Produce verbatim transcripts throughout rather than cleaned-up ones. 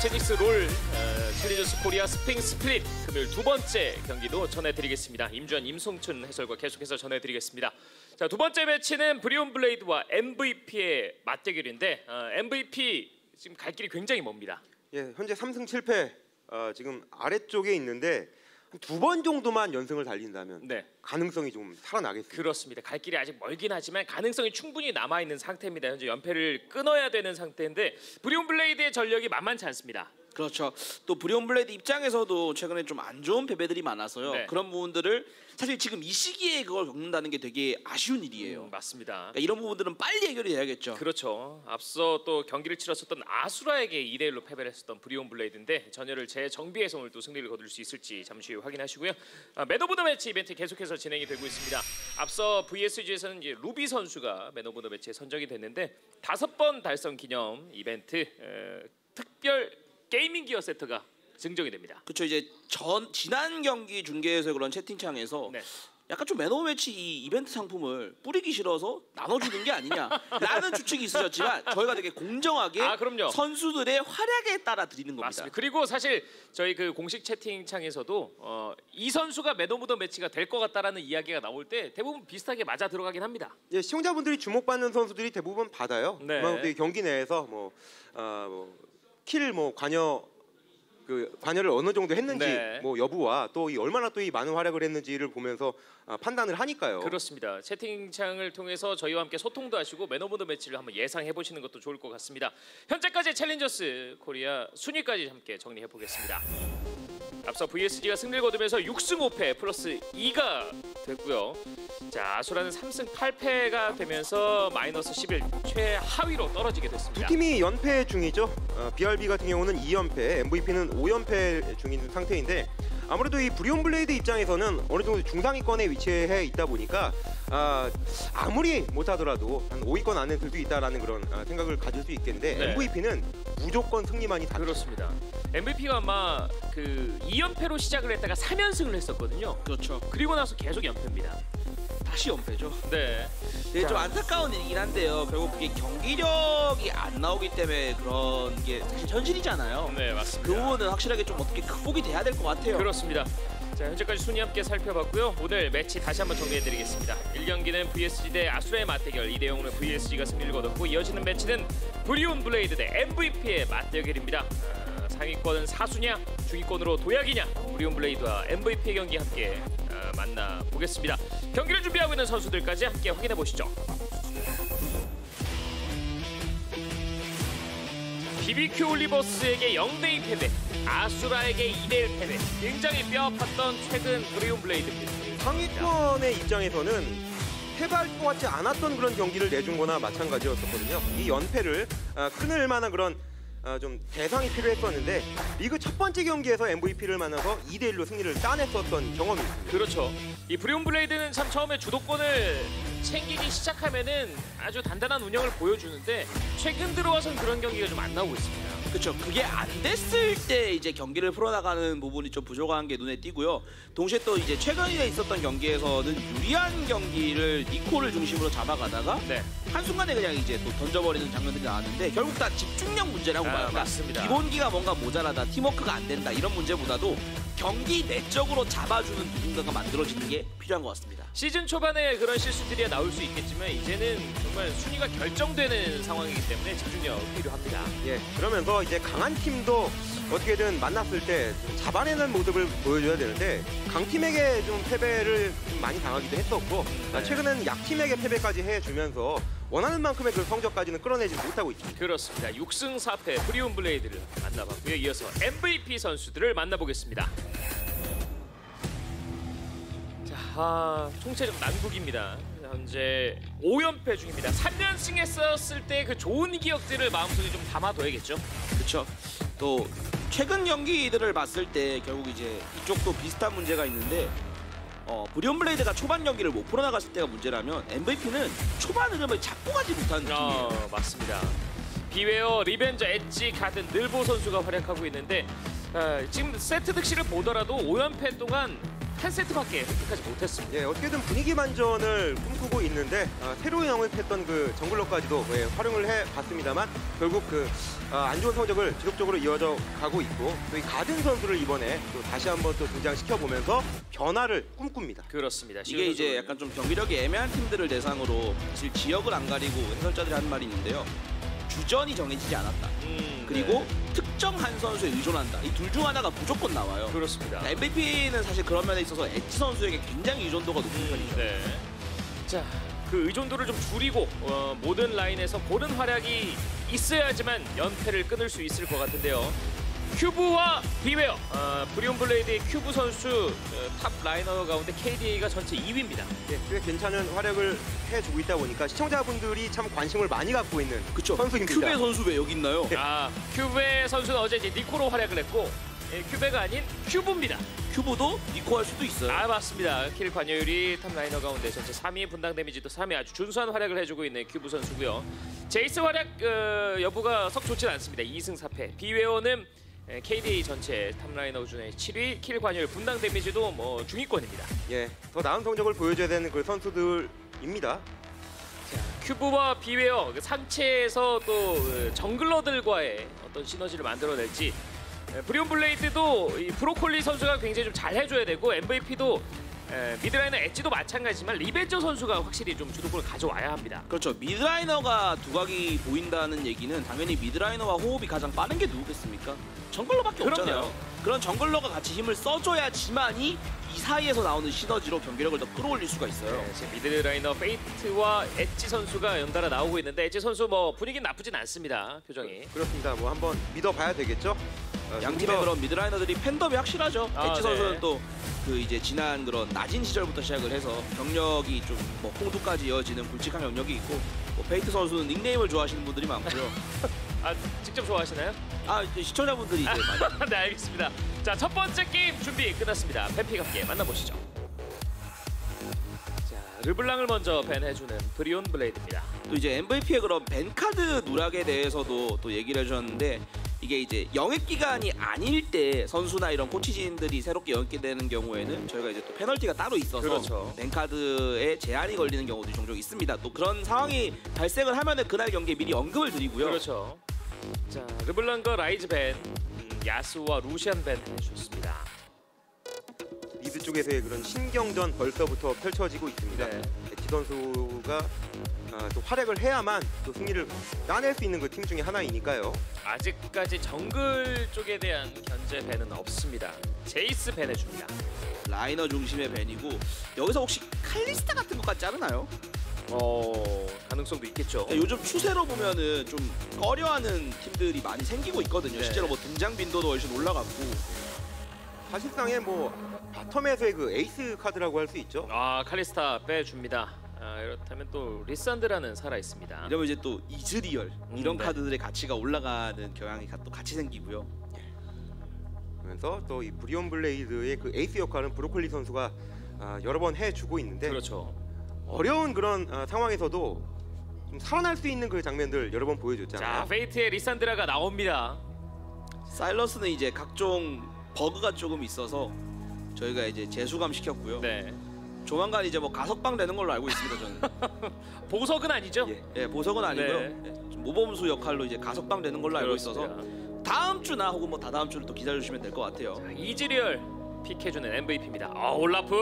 제닉스 롤 챌린저스 코리아 스핑 스플릿 금요일 두 번째 경기도 전해드리겠습니다. 임주환, 임송춘 해설과 계속해서 전해드리겠습니다. 자, 두 번째 매치는 브리온 블레이드와 엠브이피의 맞대결인데 어, 엠브이피 지금 갈 길이 굉장히 멉니다. 예, 현재 삼승 칠패 어, 지금 아래쪽에 있는데 두 번 정도만 연승을 달린다면 네. 가능성이 좀 살아나겠습니다. 그렇습니다. 갈 길이 아직 멀긴 하지만 가능성이 충분히 남아있는 상태입니다. 현재 연패를 끊어야 되는 상태인데 브리온 블레이드의 전력이 만만치 않습니다. 그렇죠. 또 브리온 블레이드 입장에서도 최근에 좀 안 좋은 패배들이 많아서요. 네. 그런 부분들을 사실 지금 이 시기에 그걸 겪는다는 게 되게 아쉬운 일이에요. 음, 맞습니다. 그러니까 이런 부분들은 빨리 해결이 돼야겠죠. 그렇죠. 앞서 또 경기를 치렀었던 아수라에게 이 대 일로 패배를 했었던 브리온 블레이드인데 전열을 재정비해서 오늘 또 승리를 거둘 수 있을지 잠시 확인하시고요. 아, 맨 오브 더 매치 이벤트 계속해서 진행이 되고 있습니다. 앞서 브이에스지에서는 이제 루비 선수가 맨 오브 더 매치에 선정이 됐는데 다섯 번 달성 기념 이벤트 에, 특별 게이밍 기어 세트가 증정이 됩니다. 그렇죠. 이제 전 지난 경기 중계에서 그런 채팅창에서 네. 약간 좀 맨 오브 매치 이 이벤트 상품을 뿌리기 싫어서 나눠주는 게 아니냐라는 추측이 있으셨지만 저희가 되게 공정하게 아, 선수들의 활약에 따라 드리는 겁니다. 맞습니다. 그리고 사실 저희 그 공식 채팅창에서도 어, 이 선수가 맨 오브 더 매치가 될 것 같다라는 이야기가 나올 때 대부분 비슷하게 맞아 들어가긴 합니다. 예, 시청자분들이 주목받는 선수들이 대부분 받아요. 네. 경기 내에서 뭐... 어, 뭐 킬 뭐 관여 그 관여를 어느 정도 했는지 네. 뭐 여부와 또 이 얼마나 또 이 많은 활약을 했는지를 보면서 아, 판단을 하니까요. 그렇습니다. 채팅창을 통해서 저희와 함께 소통도 하시고 맨 오브 더 매치를 한번 예상해 보시는 것도 좋을 것 같습니다. 현재까지 챌린저스 코리아 순위까지 함께 정리해 보겠습니다. 앞서 브이에스지가 승리를 거두면서 육승 오패 플러스 이가 됐고요. 자, 아수라는 삼승 팔패가 되면서 마이너스 십일 최하위로 떨어지게 됐습니다. 두 팀이 연패 중이죠. 어, 비알비 같은 경우는 이연패, 엠브이피는 오연패 중인 상태인데 아무래도 이 브리온 블레이드 입장에서는 어느 정도 중상위권에 위치해 있다 보니까 아, 아무리 못하더라도 한 오위권 안에 들 수 있다라는 그런 아, 생각을 가질 수 있겠는데 네. 엠브이피는 무조건 승리만이 다 그렇습니다. 엠브이피가 아마 그 이연패로 시작을 했다가 삼연승을 했었거든요. 그렇죠. 그리고 나서 계속 연패입니다. 다시 연패죠. 네. 되게 좀 안타까운 일이긴 한데요. 결국 그게 경기력이 안 나오기 때문에 그런 게 사실 현실이잖아요. 네, 맞습니다. 그 부분은 확실하게 좀 어떻게 극복이 돼야 될 것 같아요. 그렇습니다. 자, 현재까지 순위 함께 살펴봤고요. 오늘 매치 다시 한번 정리해드리겠습니다. 일 경기는 브이에스지 대 아수라의 맞대결 이 대 영으로 브이에스지가 승리를 거뒀고 이어지는 매치는 브리온 블레이드 대 엠브이피의 맞대결입니다. 어, 상위권은 사수냐, 중위권으로 도약이냐. 브리온 블레이드와 엠브이피의 경기 함께 어, 만나보겠습니다. 경기를 준비하고 있는 선수들까지 함께 확인해 보시죠. 비비큐 올리버스에게 영대 이 패배, 아수라에게 이대 일 패배. 굉장히 뼈아팠던 최근 브리온 블레이드입니다. 상위권의 입장에서는 해발 것 같지 않았던 그런 경기를 내준 거나 마찬가지였었거든요. 이 연패를 끊을 만한 그런 어, 좀 대상이 필요했었는데 리그 첫 번째 경기에서 엠브이피를 만나서 이대 일로 승리를 따냈었던 경험이 있습니다. 그렇죠. 이 브리온 블레이드는 참 처음에 주도권을 챙기기 시작하면은 아주 단단한 운영을 보여주는데 최근 들어와선 그런 경기가 좀 안 나오고 있습니다. 그렇죠. 그게 안 됐을 때 이제 경기를 풀어나가는 부분이 좀 부족한 게 눈에 띄고요. 동시에 또 이제 최근에 있었던 경기에서는 유리한 경기를 니콜을 중심으로 잡아가다가 네. 한순간에 그냥 이제 또 던져버리는 장면들이 나왔는데 결국 다 집중력 문제라고 아, 말합니다. 맞습니다. 기본기가 뭔가 모자라다, 팀워크가 안 된다 이런 문제보다도 경기 내적으로 잡아주는 누군가가 만들어지는 게 필요한 것 같습니다. 시즌 초반에 그런 실수들이 나올 수 있겠지만 이제는 정말 순위가 결정되는 상황이기 때문에 집중력 필요합니다. 예, 그러면서 이제 강한 팀도 어떻게든 만났을 때 잡아내는 모습을 보여줘야 되는데 강팀에게 좀 패배를 좀 많이 당하기도 했었고 네. 최근에는 약팀에게 패배까지 해주면서 원하는 만큼의 그 성적까지는 끌어내지 못하고 있습니다. 그렇습니다. 육승 사패 브리온 블레이드를 만나봤고요. 이어서 엠브이피 선수들을 만나보겠습니다. 자, 아, 총체적 난국입니다. 현재 오연패 중입니다. 삼연승 했었을 때 그 좋은 기억들을 마음속에 좀 담아둬야겠죠. 그렇죠. 또 최근 경기들을 봤을 때 결국 이제 이쪽도 비슷한 문제가 있는데 어, 브리온 블레이드가 초반 경기를 못 풀어나갔을 때가 문제라면 엠브이피는 초반 흐름을 잡고 가지 못하는 느낌이에요. 어, 맞습니다. 비웨어, 리벤져, 엣지, 가든, 늘보 선수가 활약하고 있는데 어, 지금 세트 득실을 보더라도 오 연패 동안 한 세트밖에 획득하지 못했습니다. 예, 어떻게든 분위기 반전을 꿈꾸고 있는데 어, 새로 영입했던 그 정글러까지도 예, 활용을 해봤습니다만 결국 그 어, 안 좋은 성적을 지속적으로 이어져 가고 있고, 또 이 가든 선수를 이번에 또 다시 한번 또 등장시켜 보면서 변화를 꿈꿉니다. 그렇습니다. 이게 이제 약간 좀 경기력이 애매한 팀들을 대상으로 사실 지역을 안 가리고 해설자들이 한 말이 있는데요. 주전이 정해지지 않았다. 음, 그리고 네. 특정 한 선수에 의존한다. 이 둘 중 하나가 무조건 나와요. 그렇습니다. 엠브이피는 사실 그런 면에 있어서 엣지 선수에게 굉장히 의존도가 높은 음, 편이죠. 네. 자, 그 의존도를 좀 줄이고 어, 모든 라인에서 고른 활약이 있어야지만 연패를 끊을 수 있을 것 같은데요. 큐브와 비웨어, 어, 브리온 블레이드의 큐브 선수 어, 탑 라이너 가운데 케이디에이가 전체 이 위입니다. 네, 꽤 괜찮은 활약을 해주고 있다 보니까 시청자분들이 참 관심을 많이 갖고 있는 그쵸, 선수입니다. 큐베 선수 왜 여기 있나요? 아, 큐베 선수는 어제 이제 니코로 활약을 했고, 예, 큐베가 아닌 큐브입니다. 큐브도 니코 할 수도 있어요. 아, 맞습니다. 킬 관여율이 탑 라이너 가운데 전체 삼 위, 분당 데미지도 삼 위, 아주 준수한 활약을 해주고 있는 큐브 선수고요. 제이스 활약 어, 여부가 썩 좋진 않습니다. 이 승 사 패. 비웨어는 케이디 전체 탑라이너 중에 칠 위, 킬 관여율, 분당 데미지도 뭐 중위권입니다. 예, 더 나은 성적을 보여줘야 되는 그 선수들입니다. 자, 큐브와 비웨어 상체에서 또 정글러들과의 어떤 시너지를 만들어낼지, 브리온 블레이드도 이 브로콜리 선수가 굉장히 좀 잘해줘야 되고, 엠브이피도 에, 미드라이너 엣지도 마찬가지지만 리벤져 선수가 확실히 좀 주도권을 가져와야 합니다. 그렇죠. 미드라이너가 두각이 보인다는 얘기는 당연히 미드라이너와 호흡이 가장 빠른 게 누구겠습니까? 정글러밖에 그럼요. 없잖아요. 그런 정글러가 같이 힘을 써줘야지만이 이 사이에서 나오는 시너지로 경기력을 더 끌어올릴 수가 있어요. 네, 지금 미드라이너 페이트와 엣지 선수가 연달아 나오고 있는데 엣지 선수 뭐 분위기는 나쁘진 않습니다. 표정이. 그렇습니다. 뭐 한번 믿어봐야 되겠죠? 양팀의 그런 미드라이너들이 팬덤이 확실하죠. 아, 엣지 선수는 네. 또 그 이제 지난 그런 낮은 시절부터 시작을 해서 경력이 좀 뭐 홍두까지 이어지는 굵직한 경력이 있고, 뭐 베이트 선수는 닉네임을 좋아하시는 분들이 많고요. 아, 직접 좋아하시나요? 아, 이제 시청자분들이 이제 많이. 네, 알겠습니다. 자, 첫 번째 게임 준비 끝났습니다. 벤픽 함께 만나보시죠. 자, 르블랑을 먼저 밴해주는 브리온 블레이드입니다. 또 이제 엠브이피의 그런 밴 카드 누락에 대해서도 또 얘기를 해주셨는데, 이게 이제 영입 기간이 아닐 때 선수나 이런 코치진들이 새롭게 영입되는 경우에는 저희가 이제 또 페널티가 따로 있어서 그렇죠. 뱅카드에 제한이 걸리는 경우도 종종 있습니다. 또 그런 상황이 발생을 하면은 그날 경기에 미리 언급을 드리고요. 그렇죠. 자, 르블랑과 라이즈 밴, 음, 야스와 루시안 밴 해주셨습니다. 미드 쪽에서의 그런 신경전 벌써부터 펼쳐지고 있습니다. 네. 엣지 선수가 아, 또 활약을 해야만 또 승리를 따낼 수 있는 그 팀 중에 하나이니까요. 아직까지 정글 쪽에 대한 견제 밴은 없습니다. 제이스 밴 해줍니다. 라이너 중심의 밴이고, 여기서 혹시 칼리스타 같은 것 같지 않나요? 어, 가능성도 있겠죠. 네, 요즘 추세로 보면은 좀 꺼려하는 팀들이 많이 생기고 있거든요. 네. 실제로 뭐 등장 빈도도 훨씬 올라갔고. 사실상의 뭐 바텀에서의 그 에이스 카드라고 할 수 있죠. 아, 칼리스타 빼줍니다. 아, 이렇다면 또 리산드라는 살아있습니다. 이러면 이제 또 이즈리얼 음, 이런 네. 카드들의 가치가 올라가는 경향이 또 같이 생기고요. 그러면서 또 이 브리온 블레이드의 그 에이스 역할은 브로콜리 선수가 아, 여러 번 해주고 있는데 그렇죠. 어려운 그런 아, 상황에서도 좀 살아날 수 있는 그 장면들 여러 번 보여줬잖아요. 자, 페이트의 리산드라가 나옵니다. 사일러스는 이제 각종 버그가 조금 있어서 저희가 이제 재수감 시켰고요. 네. 조만간 이제 뭐 가석방 되는 걸로 알고 있습니다, 저는. 보석은 아니죠? 예, 예, 보석은 아니고요. 네. 예, 모범수 역할로 이제 가석방 되는 걸로 알고 있어서 다음 주나 혹은 뭐 다다음 주를 또 기다려주시면 될 것 같아요. 자, 이즈리얼 픽해주는 엠브이피입니다. 아, 올라프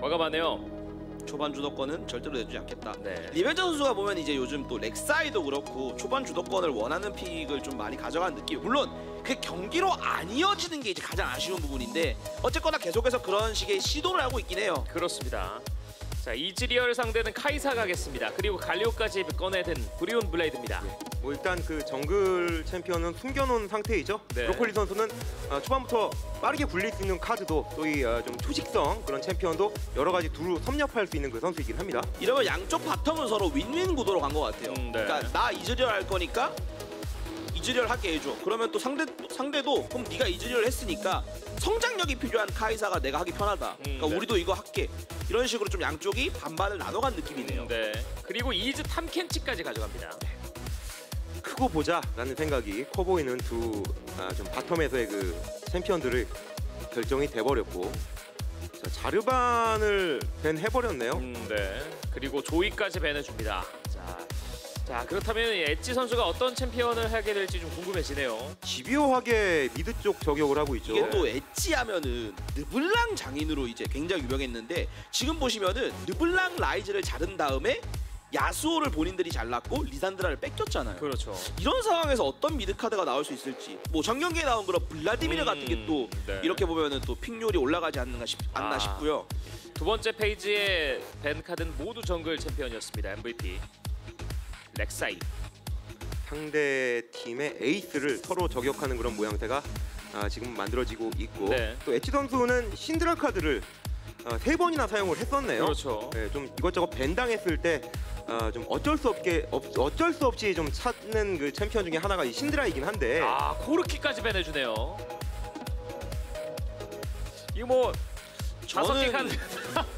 과감하네요. 초반 주도권은 절대로 내주지 않겠다. 네. 리벤져 선수가 보면 이제 요즘 또 렉사이도 그렇고 초반 주도권을 원하는 픽을 좀 많이 가져가는 느낌. 물론 그 경기로 안 이어지는 게 이제 가장 아쉬운 부분인데 어쨌거나 계속해서 그런 식의 시도를 하고 있긴 해요. 그렇습니다. 자, 이즈리얼 상대는 카이사 가겠습니다. 그리고 갈리오까지 꺼내든 브리온 블레이드입니다. 네. 뭐 일단 그 정글 챔피언은 숨겨놓은 상태이죠. 네. 브로콜리 선수는 어, 초반부터 빠르게 굴릴 수 있는 카드도 또 이 좀 어, 초식성 그런 챔피언도 여러 가지 두루 섭렵할 수 있는 그 선수이긴 합니다. 이러면 양쪽 바텀은 서로 윈윈 구도로 간 것 같아요. 음, 네. 그러니까 나 이즈리얼 할 거니까 이즈리얼 하게 해줘. 그러면 또 상대, 상대도 그럼 네가 이즈리얼 했으니까 성장력이 필요한 카이사가 내가 하기 편하다. 음, 그러니까 네. 우리도 이거 할게. 이런 식으로 좀 양쪽이 반반을 나눠간 느낌이네요. 음, 네. 그리고 이즈 탐켄치까지 가져갑니다. 그 크고 보자라는 생각이 커 보이는 두 아, 좀 바텀에서의 그 챔피언들을 결정이 돼버렸고, 자, 자르반을 밴 해버렸네요. 음, 네. 그리고 조이까지 밴해줍니다. 자, 자 그렇다면 엣지 선수가 어떤 챔피언을 하게 될지 좀 궁금해지네요. 집요하게 미드 쪽 저격을 하고 있죠. 이게 또 엣지하면은 느블랑 장인으로 이제 굉장히 유명했는데, 지금 보시면은 느블랑 라이즈를 자른 다음에 야수호를 본인들이 잘랐고 리산드라를 뺏겼잖아요. 그렇죠. 이런 상황에서 어떤 미드 카드가 나올 수 있을지, 뭐 전경기에 나온 그런 블라디미르 음, 같은 게 또 네. 이렇게 보면은 또 픽률이 올라가지 않는가 싶, 아, 않나 싶고요. 두 번째 페이지의 밴 카드는 모두 정글 챔피언이었습니다. 엠브이피 렉사이. 상대 팀의 에이스를 서로 저격하는 그런 모양새가 아, 지금 만들어지고 있고, 네. 또 엣지 선수는 신드라 카드를 어, 세 번이나 사용을 했었네요. 그렇죠. 네, 좀 이것저것 밴당했을 때 어, 좀 어쩔 수 없게 없, 어쩔 수 없이 좀 찾는 그 챔피언 중에 하나가 이 신드라이긴 한데. 아, 코르키까지 밴해주네요. 이거 뭐 다섯 개 간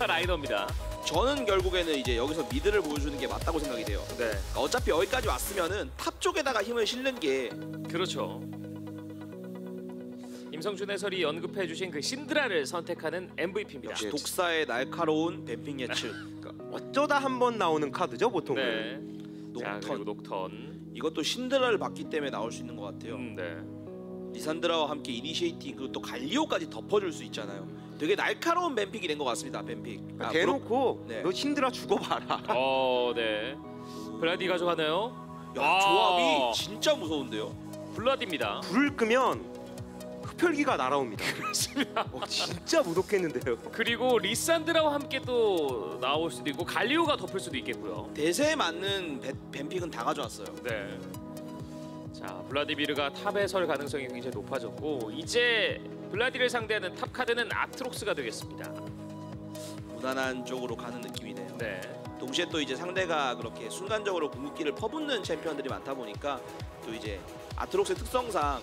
라이더입니다. 저는 결국에는 이제 여기서 미드를 보여주는 게 맞다고 생각이 돼요. 네. 그러니까 어차피 여기까지 왔으면은 탑 쪽에다가 힘을 실는 게. 그렇죠. 임성준 해설이 언급해 주신 그 신드라를 선택하는 엠브이피입니다. 역시 독사의 날카로운 뱀핑 예측. 어쩌다 한 번 나오는 카드죠, 보통은. 네. 녹턴. 자, 그리고 녹턴. 이것도 신드라를 봤기 때문에 나올 수 있는 것 같아요. 음, 네. 리산드라와 함께 이니시에이팅, 그리고 또 갈리오까지 덮어줄 수 있잖아요. 되게 날카로운 뱀픽이 된 것 같습니다, 뱀픽. 아, 대놓고 네. 너 신드라 죽어봐라. 어, 네. 블라디 가져가나요? 야, 아 조합이 진짜 무서운데요. 블라디입니다. 불을 끄면 흡혈귀가 날아옵니다. 그렇습니다. 어, 진짜 무독했는데요. 그리고 리산드라와 함께 또 나올 수도 있고, 갈리오가 덮을 수도 있겠고요. 대세에 맞는 뱀픽은 다 가져왔어요. 네. 자, 블라디미르가 탑에 설 가능성이 굉장히 높아졌고, 이제 블라디를 상대하는 탑 카드는 아트록스가 되겠습니다. 무난한 쪽으로 가는 느낌이네요. 네. 동시에 또 이제 상대가 그렇게 순간적으로 궁극기를 퍼붓는 챔피언들이 많다 보니까, 또 이제 아트록스의 특성상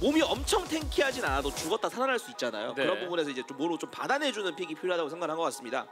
몸이 엄청 탱키하진 않아도 죽었다 살아날 수 있잖아요. 네. 그런 부분에서 이제 좀 뭐로 좀 받아내주는 픽이 필요하다고 생각한 것 같습니다.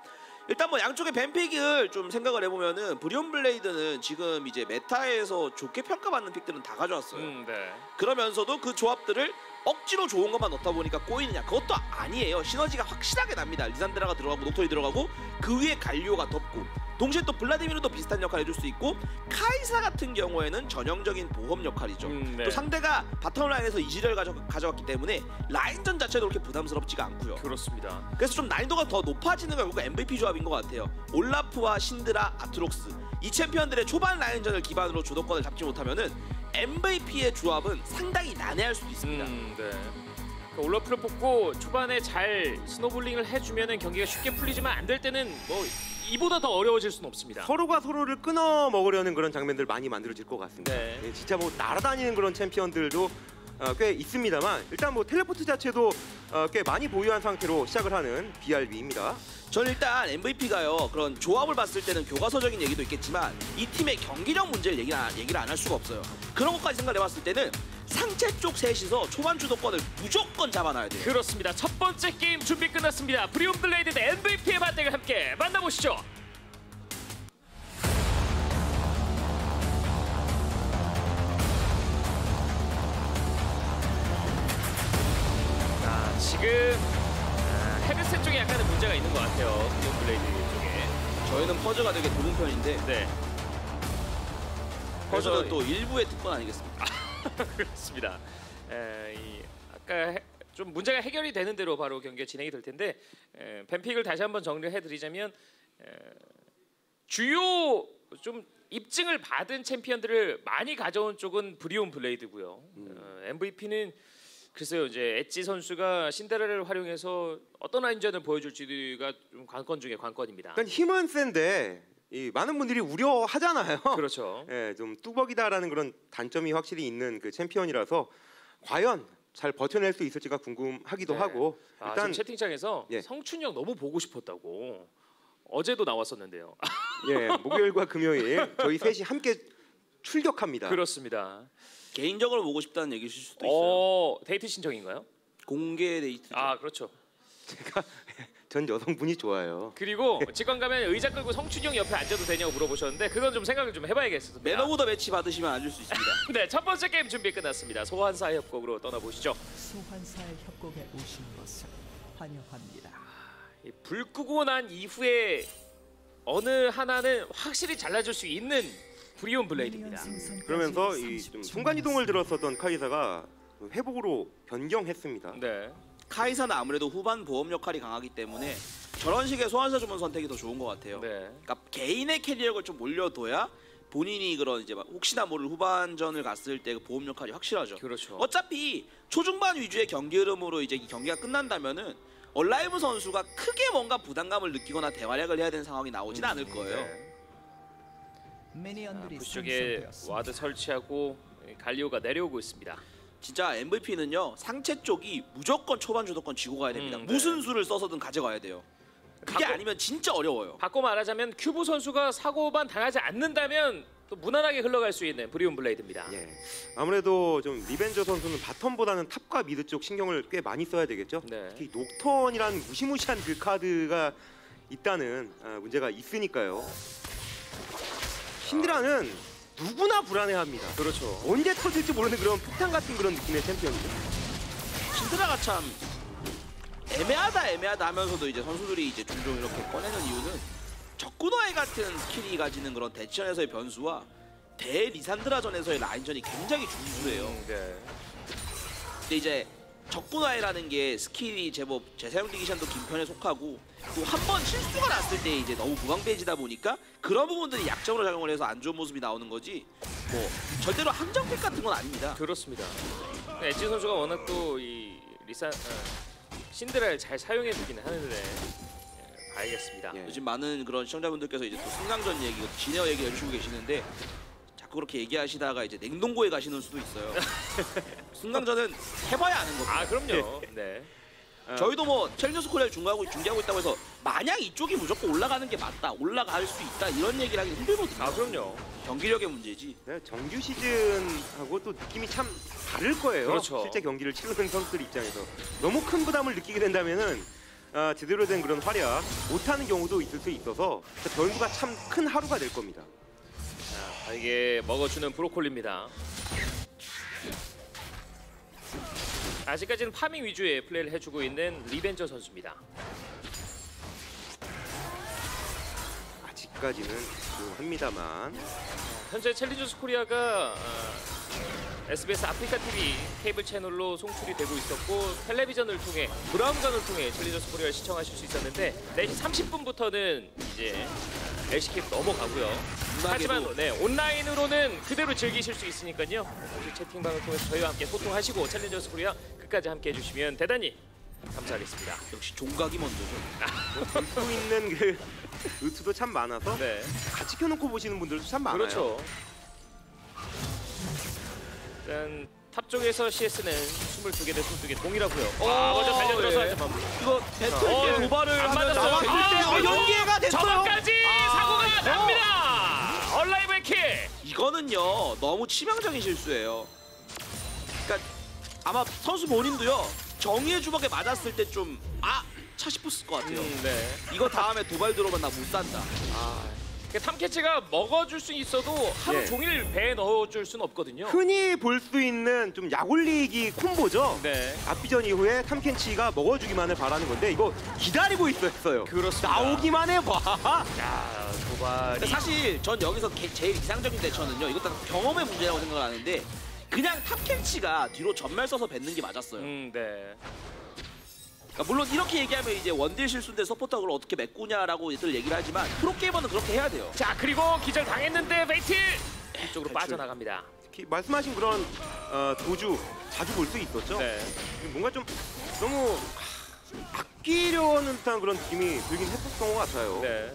일단 뭐 양쪽의 뱀픽을 좀 생각을 해보면은 브리온 블레이드는 지금 이제 메타에서 좋게 평가받는 픽들은 다 가져왔어요. 음, 네. 그러면서도 그 조합들을 억지로 좋은 것만 넣다 보니까 꼬이느냐, 그것도 아니에요. 시너지가 확실하게 납니다. 리산드라가 들어가고 녹턴이 들어가고 그 위에 갈리오가 덮고, 동시에 또 블라디미르도 비슷한 역할을 해줄 수 있고, 카이사 같은 경우에는 전형적인 보험 역할이죠. 음, 네. 또 상대가 바텀 라인에서 이즈리얼 가져, 가져왔기 때문에 라인전 자체도 그렇게 부담스럽지가 않고요. 그렇습니다. 그래서 좀 난이도가 더 높아지는 건 결국 엠브이피 조합인 것 같아요. 올라프와 신드라, 아트록스 이 챔피언들의 초반 라인전을 기반으로 주도권을 잡지 못하면은 엠브이피의 조합은 상당히 난해할 수도 있습니다. 음, 네. 그러니까 올라프를 뽑고 초반에 잘 스노블링을 해주면은 경기가 쉽게 풀리지만, 안 될 때는 뭐 이보다 더 어려워질 수는 없습니다. 서로가 서로를 끊어 먹으려는 그런 장면들 많이 만들어질 것 같습니다. 네. 네, 진짜 뭐 날아다니는 그런 챔피언들도 어, 꽤 있습니다만, 일단 뭐 텔레포트 자체도 어, 꽤 많이 보유한 상태로 시작을 하는 비알비입니다. 저는 일단 엠브이피가요, 그런 조합을 봤을 때는 교과서적인 얘기도 있겠지만 이 팀의 경기력 문제를 얘기를 안, 얘기를 안 할 수가 없어요. 그런 것까지 생각해봤을 때는 상체 쪽 셋이서 초반 주도권을 무조건 잡아놔야 돼요. 그렇습니다. 첫 번째 게임 준비 끝났습니다. 브리온 블레이드 대 엠브이피의 반대를 함께 만나보시죠. 자, 지금 헤드셋 쪽에 약간의 문제가 있는 것 같아요. 브리온 블레이드 쪽에. 저희는 퍼즈가 되게 도는 편인데 네. 퍼즈는 또 일부의 특권 아니겠습니까? 그렇습니다. 에, 이, 아까 해, 좀 문제가 해결이 되는 대로 바로 경기가 진행이 될 텐데, 에, 뱀픽을 다시 한번 정리를 해드리자면, 에, 주요 좀 입증을 받은 챔피언들을 많이 가져온 쪽은 브리온 블레이드고요. 음. 에, 엠브이피는 글쎄요, 이제 엣지 선수가 신데렐라를 활용해서 어떤 라인전을 보여줄지가 좀 관건 중에 관건입니다. 그러니까 힘은 센데. 이 많은 분들이 우려하잖아요. 그렇죠. 예, 좀 뚜벅이다라는 그런 단점이 확실히 있는 그 챔피언이라서 과연 잘 버텨낼 수 있을지가 궁금하기도 네. 하고. 아, 일단 채팅창에서 예. 성춘이 형 너무 보고 싶었다고 어제도 나왔었는데요. 예, 목요일과 금요일 저희 셋이 함께 출격합니다. 그렇습니다. 개인적으로 보고 싶다는 얘기실 수도 있어요. 어, 데이트 신청인가요? 공개 데이트. 아, 그렇죠. 제가 전 여성분이 좋아요. 그리고 직관 가면 의자 끌고 성춘이 형 옆에 앉아도 되냐고 물어보셨는데 그건 좀 생각을 좀 해봐야겠습니다. 맨 오브 더 매치 받으시면 앉을 수 있습니다. 네, 첫 번째 게임 준비 끝났습니다. 소환사의 협곡으로 떠나보시죠. 소환사의 협곡에 오신 것을 환영합니다. 불 끄고 난 이후에 어느 하나는 확실히 잘라줄 수 있는 브리온 블레이드입니다. 그러면서 이 좀 순간이동을 들었었던 카이사가 회복으로 변경했습니다. 네. 카이사는 아무래도 후반 보험 역할이 강하기 때문에 저런 식의 소환사 주문 선택이 더 좋은 것 같아요. 네. 그러니까 개인의 캐리력을 좀 올려둬야 본인이 그런 이제 막 혹시나 모를 후반전을 갔을 때 그 보험 역할이 확실하죠. 그렇죠. 어차피 초중반 위주의 경기 흐름으로 이제 이 경기가 끝난다면은 얼라이브 선수가 크게 뭔가 부담감을 느끼거나 대활약을 해야 되는 상황이 나오진 음, 않을 거예요. 네. 자, 부쪽에 와드 설치하고 갈리오가 내려오고 있습니다. 진짜 엠브이피는요 상체 쪽이 무조건 초반 주도권 쥐고 가야 됩니다. 음, 네. 무슨 수를 써서든 가져가야 돼요. 그게 바꿔, 아니면 진짜 어려워요. 바꿔 말하자면 큐브 선수가 사고만 당하지 않는다면 또 무난하게 흘러갈 수 있는 브리온 블레이드입니다. 예. 아무래도 좀 리벤져 선수는 바텀보다는 탑과 미드 쪽 신경을 꽤 많이 써야 되겠죠. 네. 특히 녹턴이라는 무시무시한 그 카드가 있다는 아, 문제가 있으니까요. 신드라는 누구나 불안해합니다. 그렇죠. 언제 터질지 모르는 그런 폭탄 같은 그런 느낌의 챔피언이죠. 신드라가 참 애매하다 애매하다 하면서도 이제 선수들이 이제 종종 이렇게 꺼내는 이유는 적구너의 같은 스킬이 가지는 그런 대치전에서의 변수와 대 리산드라전에서의 라인전이 굉장히 중요해요. 음, 네. 근데 이제 적구너이라는 게 스킬이 제법 재사용되기 시간도 긴 편에 속하고 또 한 번 실수가 났을 때 이제 너무 무방비해지다 보니까 그런 부분들이 약점으로 작용을 해서 안 좋은 모습이 나오는 거지 뭐 절대로 함정팩 같은 건 아닙니다. 그렇습니다. 네, 엣지 선수가 워낙 또 이 리사 어, 신드라를 잘 사용해주기는 하는데 예, 봐야겠습니다. 예. 요즘 많은 그런 시청자분들께서 이제 또 승강전 얘기, 진에어 얘기 해주시고 계시는데 자꾸 그렇게 얘기하시다가 이제 냉동고에 가시는 수도 있어요. 승강전은 해봐야 아는 겁니다. 아 그럼요. 네. 저희도 뭐 챌린저스 코리아를 중계하고, 중계하고 있다고 해서 마냥 이쪽이 무조건 올라가는 게 맞다, 올라갈 수 있다 이런 얘기를 하기 힘들거든요. 아 그럼요. 경기력의 문제지. 네, 정규 시즌하고 또 느낌이 참 다를 거예요. 그렇죠. 실제 경기를 치르는 선수들 입장에서 너무 큰 부담을 느끼게 된다면은 아, 제대로 된 그런 활약 못하는 경우도 있을 수 있어서 변수가 참 큰 하루가 될 겁니다. 자, 이게 먹어주는 브로콜리입니다. 아직까지는 파밍 위주의 플레이를 해주고 있는 리벤져 선수입니다. 아직까지는 합니다만 현재 챌린저스 코리아가 어, 에스비에스 아프리카 티비 케이블 채널로 송출이 되고 있었고 텔레비전을 통해 브라운관을 통해 챌린저스 코리아를 시청하실 수 있었는데 네 시 삼십 분부터는 이제 엘씨케이로 넘어가고요. 하지만 네, 온라인으로는 그대로 즐기실 수 있으니까요. 혹시 채팅방을 통해서 저희와 함께 소통하시고 챌린저스 코리아 끝까지 함께 해주시면 대단히 감사하겠습니다. 역시 종각이 먼저죠. 볼 수 있는 그 유튜브도 참 많아서 네. 같이 켜놓고 보시는 분들도 참 많아요. 그렇죠. 일단 탑 쪽에서 씨에스는 이십이 개 대 이십이 개 동일하고요. 아, 먼저 달려들어서 한 대만. 이거 배틀 때 도발을 안 맞았어요. 아, 연계가 됐어요. 저번까지 아, 사고가 아, 납니다. 얼라이브의 킬. 이거는요 너무 치명적인 실수예요. 그러니까 아마 선수 본인도요 정의의 주먹에 맞았을 때 좀 아 차 싶었을 것 같아요. 음, 네. 이거 다음에 도발 들어오면 나 못 산다. 아. 탐캐치가 먹어줄 수 있어도 하루 예. 종일 배에 넣어줄 수는 없거든요. 흔히 볼 수 있는 좀 약올리기 콤보죠. 네. 앞비전 이후에 탐캐치가 먹어주기만을 바라는 건데 이거 기다리고 있었어요. 그렇습니다. 나오기만 해봐. 야, 도발이. 사실 전 여기서 게, 제일 이상적인 대처는요. 이것도 경험의 문제라고 생각하는데 그냥 탐캐치가 뒤로 전멸 써서 뱉는 게 맞았어요. 음, 네. 그러니까 물론 이렇게 얘기하면 이제 원딜 실수인데 서포터를 어떻게 메꾸냐라고 얘들 얘기를 하지만 프로게이머는 그렇게 해야 돼요. 자 그리고 기절 당했는데 베이트 이쪽으로 탈출. 빠져나갑니다. 특히 말씀하신 그런 어, 도주 자주 볼 수 있었죠. 네. 뭔가 좀 너무 아끼려는 듯한 그런 느낌이 들긴 했었던 것 같아요. 네.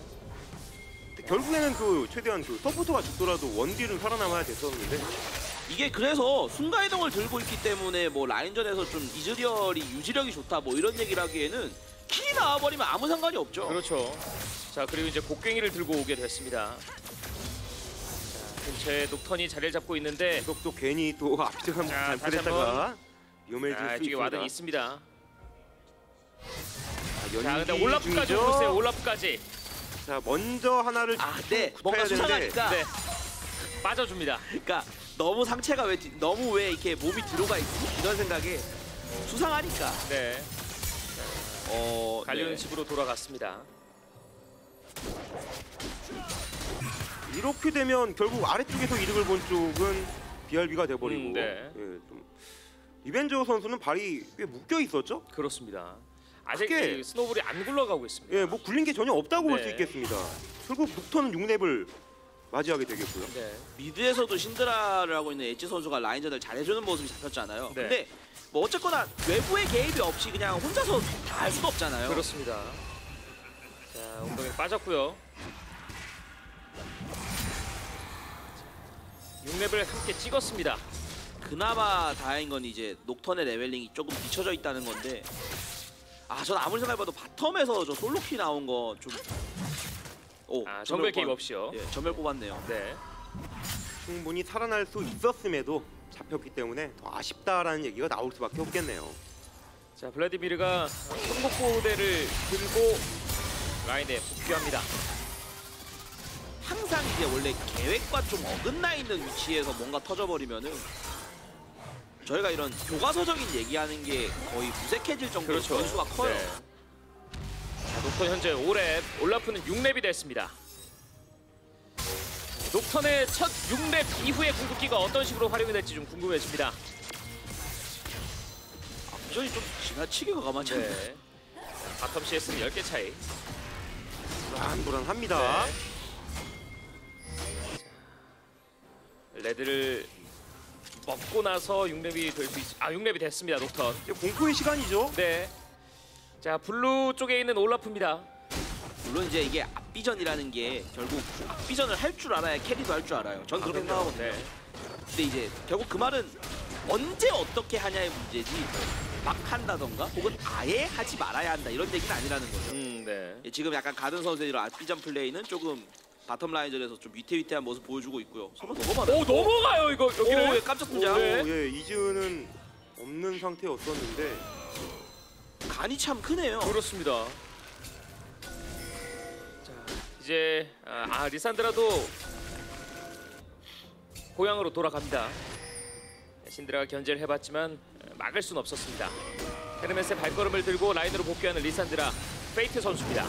결국에는 그 최대한 그 서포터가 죽더라도 원딜은 살아남아야 됐었는데 이게 그래서 순간이동을 들고 있기 때문에 뭐 라인전에서 좀 이즈리얼이 유지력이 좋다 뭐 이런 얘기를 하기에는 킬이 나와버리면 아무 상관이 없죠. 그렇죠. 자 그리고 이제 곡괭이를 들고 오게 됐습니다. 자, 근처에 녹턴이 자리를 잡고 있는데 이것도 괜히 또 앞쪽을 잘못했다가 위험해질 수 있습니다. 와드가 있습니다. 자, 근데 올라프까지 오고 있어요. 올라프까지. 자, 먼저 하나를 아, 네. 뭔가 수상하니까 네. 빠져줍니다. 그러니까 너무 상체가 왜 너무 왜 이렇게 몸이 들어가 있고 이런 생각에 수상하니까. 네. 어, 갈리온 네. 집으로 돌아갔습니다. 이렇게 되면 결국 아래쪽에서 이득을 본 쪽은 비알비가 돼버리고 음, 네. 예, 좀 리벤져 선수는 발이 꽤 묶여 있었죠? 그렇습니다. 아직 크게, 스노볼이 안 굴러가고 있습니다. 예, 뭐 굴린 게 전혀 없다고 네. 볼 수 있겠습니다. 결국 녹턴은 육 렙을 맞이하게 되겠고요. 네. 미드에서도 신드라를 하고 있는 엣지 선수가 라인전을 잘해주는 모습이 잡혔잖아요. 네. 근데 뭐 어쨌거나 외부의 개입이 없이 그냥 혼자서 다 할 수도 없잖아요. 그렇습니다. 자, 엉덩이 빠졌고요. 육 렙을 함께 찍었습니다. 그나마 다행인 건 이제 녹턴의 레벨링이 조금 비춰져 있다는 건데 아, 전 아무리 생각해봐도 바텀에서 저 솔로키 나온 거 좀 오, 아, 전멸 개입 없이요. 예, 전멸 뽑았네요. 네. 충분히 살아날 수 있었음에도 잡혔기 때문에 더 아쉽다라는 얘기가 나올 수밖에 없겠네요. 자, 블라디미르가 삼각보호대를 들고 라인에 복귀합니다. 항상 이제 원래 계획과 좀 어긋나 있는 위치에서 뭔가 터져버리면은 저희가 이런 교과서적인 얘기하는 게 거의 무색해질 정도로 그렇죠. 변수가 커요. 네. 자, 녹턴 현재 오 렙, 올라프는 육 렙이 됐습니다. 녹턴의 첫 육 렙 이후의 궁극기가 어떤 식으로 활용이 될지 좀 궁금해집니다. 앞전이 좀 지나치게 가만히 있네. 네. 바텀 씨에스는 열 개 차이. 불안불안합니다. 네. 레드를 먹고 나서 육 렙이 될 수 있... 아, 육 렙이 됐습니다, 녹턴. 공포의 시간이죠? 네. 자, 블루 쪽에 있는 올라프입니다. 물론 이제 이게 앞비전이라는 게 결국 앞비전을 할 줄 알아야 캐리도 할 줄 알아요. 전 아, 그렇게 생각하거든요. 네. 근데 이제 결국 그 말은 언제 어떻게 하냐의 문제지 막 한다던가 혹은 아예 하지 말아야 한다 이런 얘기는 아니라는 거죠. 음, 네. 지금 약간 가든 선수의 이런 앞비전 플레이는 조금 바텀 라인전에서 좀 위태위태한 모습 보여주고 있고요. 서로 넘어가요. 오, 넘어가요 이거 여기를. 오, 예, 깜짝 등장. 네. 예, 이즈는 없는 상태였었는데 간이 참 크네요. 그렇습니다. 자, 이제 아, 아 리산드라도 고향으로 돌아갑니다. 신드라가 견제를 해봤지만 막을 순 없었습니다. 헤르메스의 발걸음을 들고 라인으로 복귀하는 리산드라 페이트 선수입니다.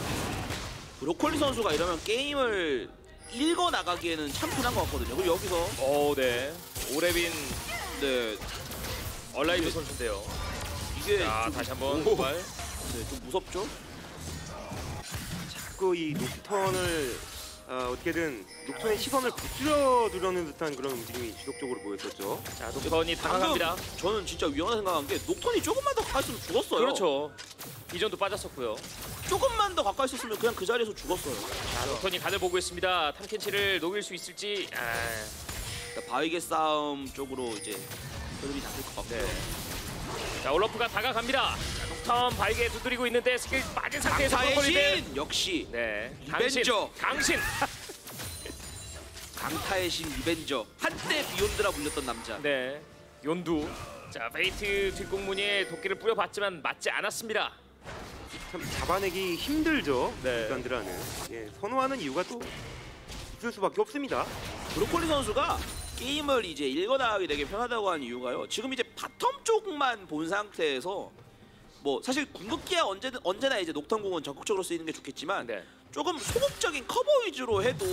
브로콜리 선수가 이러면 게임을 읽어 나가기에는 참 편한 것 같거든요. 그리고 여기서 어, 네. 오레빈 네. 얼라이브 선수인데요. 이게 자, 좀, 다시 한번 정말 네, 좀 무섭죠? 자꾸 이 녹턴을 어, 어떻게든 녹턴의 시선을 붙들어 두려는 듯한 그런 움직임이 지속적으로 보였었죠. 자, 녹턴이 당황합니다. 저는 진짜 위험하다 생각한 게 녹턴이 조금만 더 갔으면 죽었어요. 그렇죠. 비전도 빠졌었고요. 조금만 더 가까이 있었으면 그냥 그 자리에서 죽었어요. 자, 녹턴이 가늘 보고 있습니다. 탐켄치를 녹일 수 있을지. 아... 바위계 싸움 쪽으로 이제 흐름이 잡힐 것 같고요. 네. 자, 올라프가 다가갑니다. 자, 녹턴 바위계 두드리고 있는데 스킬 빠진 상태에서 걸리는 역시 네. 리벤져. 강신. 강타의 신 리벤져. 한때 비욘드라 불렸던 남자. 네. 욘두. 자, 베이트 뒷공문에 도끼를 뿌려봤지만 맞지 않았습니다. 참 잡아내기 힘들죠, 리산드라는. 네. 예, 선호하는 이유가 또 있을 수밖에 없습니다. 브로콜리 선수가 게임을 이제 읽어나가기 되게 편하다고 하는 이유가요. 지금 이제 바텀 쪽만 본 상태에서 뭐 사실 궁극기야 언제든 언제나 이제 녹턴공은 적극적으로 쓰이는 게 좋겠지만 네. 조금 소극적인 커버 위주로 해도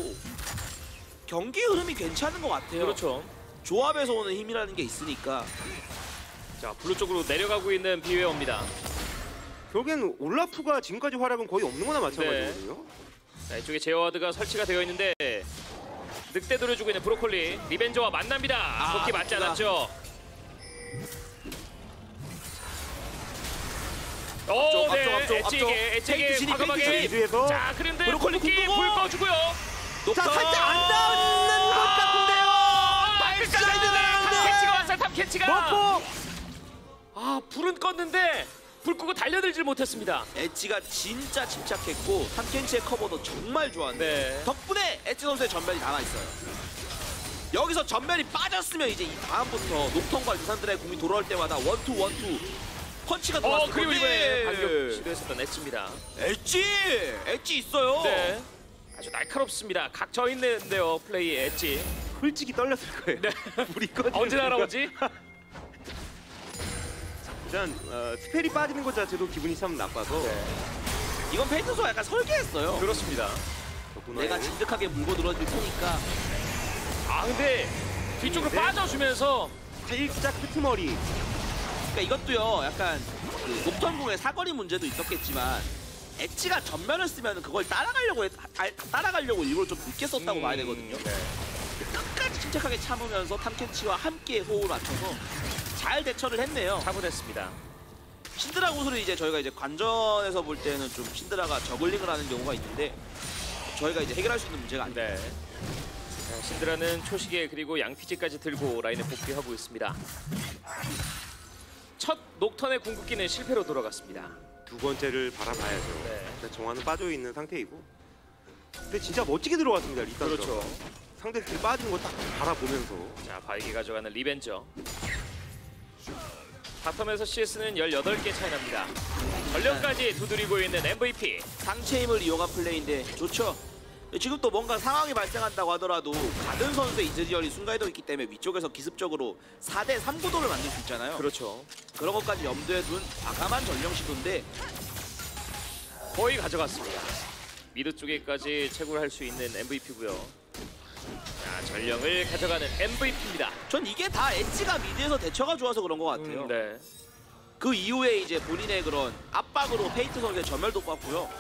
경기 흐름이 괜찮은 것 같아요. 그렇죠. 조합에서 오는 힘이라는 게 있으니까. 자, 블루 쪽으로 내려가고 있는 비웨어입니다. 결국엔 올라프가 지금까지 활약은 거의 없는 거나 마찬가지거든요. 네. 자, 이쪽에 제어와드가 설치가 되어 있는데 늑대 노려주고 있는 브로콜리 리벤져와 만납니다. 도끼 아, 맞지 않았죠? 오, 네. 엣지에게, 엣지에게 과감하게. 자, 그런데 브로콜리 궁극기 불 꺼주고요. 자, 살짝 안 닿는 것 같은데요. 발사이드 나가는데 탐캐치가 왔어요. 탐캐치가. 아, 불은 껐는데 불 끄고 달려들질 못했습니다. 엣지가 진짜 침착했고 탐켄치의 커버도 정말 좋았네요. 네. 덕분에 엣지 선수의 전멸이 남아있어요. 여기서 전멸이 빠졌으면 이제 이 다음부터 녹턴과 리산드라의 공이 돌아올 때마다 원투 원투 펀치가 들어왔어. 어, 그리고 이번에 반격 시도했었던 엣지입니다. 엣지! 엣지 있어요. 네. 아주 날카롭습니다. 각 져 있는데요, 플레이 엣지. 솔직히 떨렸을 거예요. 네. 우리 거 언제 날아오지? 일단 어, 스펠이 빠지는 것 자체도 기분이 참 나빠서. 네. 이건 페이트소가 약간 설계했어요. 그렇습니다. 내가 진득하게 물고 늘어질 테니까. 아 근데 뒤쪽으로 네. 빠져주면서 살짝 끄트머리. 그러니까 이것도요 약간 그 녹턴궁의 사거리 문제도 있었겠지만 엣지가 전면을 쓰면 그걸 따라가려고 했, 아, 따라가려고 일부러 좀 늦게 썼다고 음, 봐야 되거든요. 네. 끝까지 침착하게 참으면서 탐켄치와 함께 호흡을 맞춰서 잘 대처를 했네요. 잡아냈습니다. 신드라 구슬이 이제 저희가 이제 관전에서 볼 때는 좀 신드라가 저글링을 하는 경우가 있는데 저희가 이제 해결할 수 있는 문제가 아닌데 네. 신드라는 초시계 그리고 양피지까지 들고 라인에 복귀하고 있습니다. 첫 녹턴의 궁극기는 실패로 돌아갔습니다. 두 번째를 바라봐야죠. 네. 정화는 빠져있는 상태이고 근데 진짜 멋지게 들어왔습니다. 리탄 그렇죠. 상대 그 빠지는 거 딱 바라보면서 자 바위기 가져가는 리벤져. 바텀에서 씨에스는 열여덟 개 차이 납니다. 전력까지 두드리고 있는 엠브이피. 상체 힘을 이용한 플레이인데 좋죠. 지금 또 뭔가 상황이 발생한다고 하더라도 가든 선수의 이즈리얼이 순간이동이 있기 때문에 위쪽에서 기습적으로 사 대 삼 구도를 만들 수 있잖아요. 그렇죠. 그런 것까지 염두에 둔 과감한 전령 시도인데 거의 가져갔습니다. 미드 쪽에까지 채굴 할 수 있는 엠브이피고요. 자, 전령을 가져가는 엠브이피입니다. 전 이게 다 엣지가 미드에서 대처가 좋아서 그런 것 같아요. 음, 네. 그 이후에 이제 본인의 그런 압박으로 페이트 선수의 전멸도 쐈고요.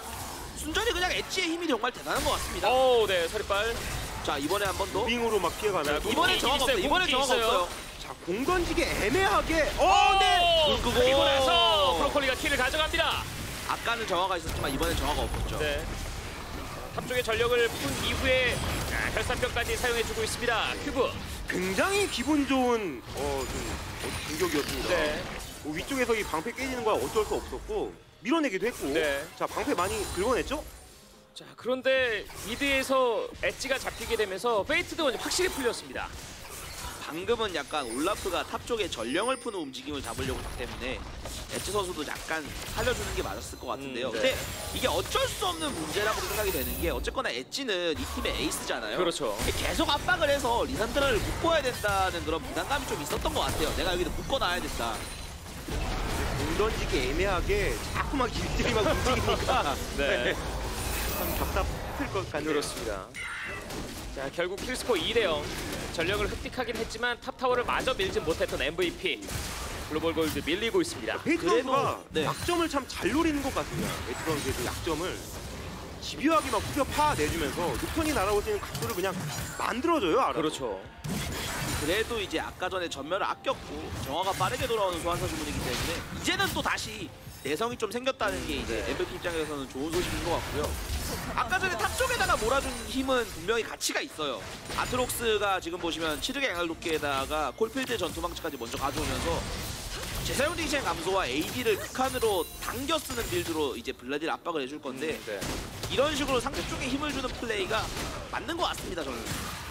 순전히 그냥 엣지의 힘이 정말 대단한 것 같습니다. 오, 네, 서리빨. 자, 이번에 한 번 더. 빙으로 막 피해가나요? 이번에 정확 없어요. 이번에 정확 없어요. 자, 공 던지기 애매하게. 오, 네. 그리고 나서 브로콜리가 킬을 가져갑니다. 아까는 정화가 있었지만 이번엔 정화가 없었죠. 네. 탑 쪽에 전력을 푼 이후에 결산병까지 사용해주고 있습니다. 큐브 굉장히 기분 좋은 어, 좀, 어, 공격이었습니다. 네. 어, 위쪽에서 이 방패 깨지는 거야 어쩔 수 없었고 밀어내기도 했고 네. 자 방패 많이 긁어냈죠? 자 그런데 미드에서 엣지가 잡히게 되면서 페이트도 확실히 풀렸습니다. 방금은 약간 올라프가 탑 쪽에 전령을 푸는 움직임을 잡으려고 했기 때문에 엣지 선수도 약간 살려주는 게 맞았을 것 같은데요. 음, 네. 근데 이게 어쩔 수 없는 문제라고 생각이 되는 게 어쨌거나 엣지는 이 팀의 에이스잖아요. 그렇죠. 계속 압박을 해서 리산드라를 묶어야 된다는 그런 부담감이 좀 있었던 것 같아요. 내가 여기도 묶어놔야 된다. 공 던지기 애매하게 자꾸 막 일들이 막 움직이니까 네. 참 답답했을 것 같네요. 그렇습니다. 자 결국 킬스코어 이 대 영. 전력을 획득하긴 했지만 탑타워를 마저 밀진 못했던 엠브이피. 글로벌 골드 밀리고 있습니다. 페이트 선수가 네. 약점을 참 잘 노리는 것 같습니다. 페이트 선수의 그 약점을 집요하게 막 후벼 파내주면서 녹턴이 날아올 수 있는 각도를 그냥 만들어줘요. 알아서. 그렇죠. 그래도 이제 아까 전에 전멸을 아꼈고 정화가 빠르게 돌아오는 소환사 주문이기 때문에 이제는 또 다시 내성이 좀 생겼다는 게 이제 엠브이피 입장에서는 좋은 소식인 것 같고요. 아까 전에 탑 쪽에다가 몰아준 힘은 분명히 가치가 있어요. 아트록스가 지금 보시면 치르게 양을 돕기에다가 콜필드의 전투망치까지 먼저 가져오면서 재사용 링시의 감소와 에이디를 극한으로 당겨 쓰는 빌드로 이제 블라디를 압박을 해줄 건데 이런 식으로 상대 쪽에 힘을 주는 플레이가 맞는 것 같습니다. 저는.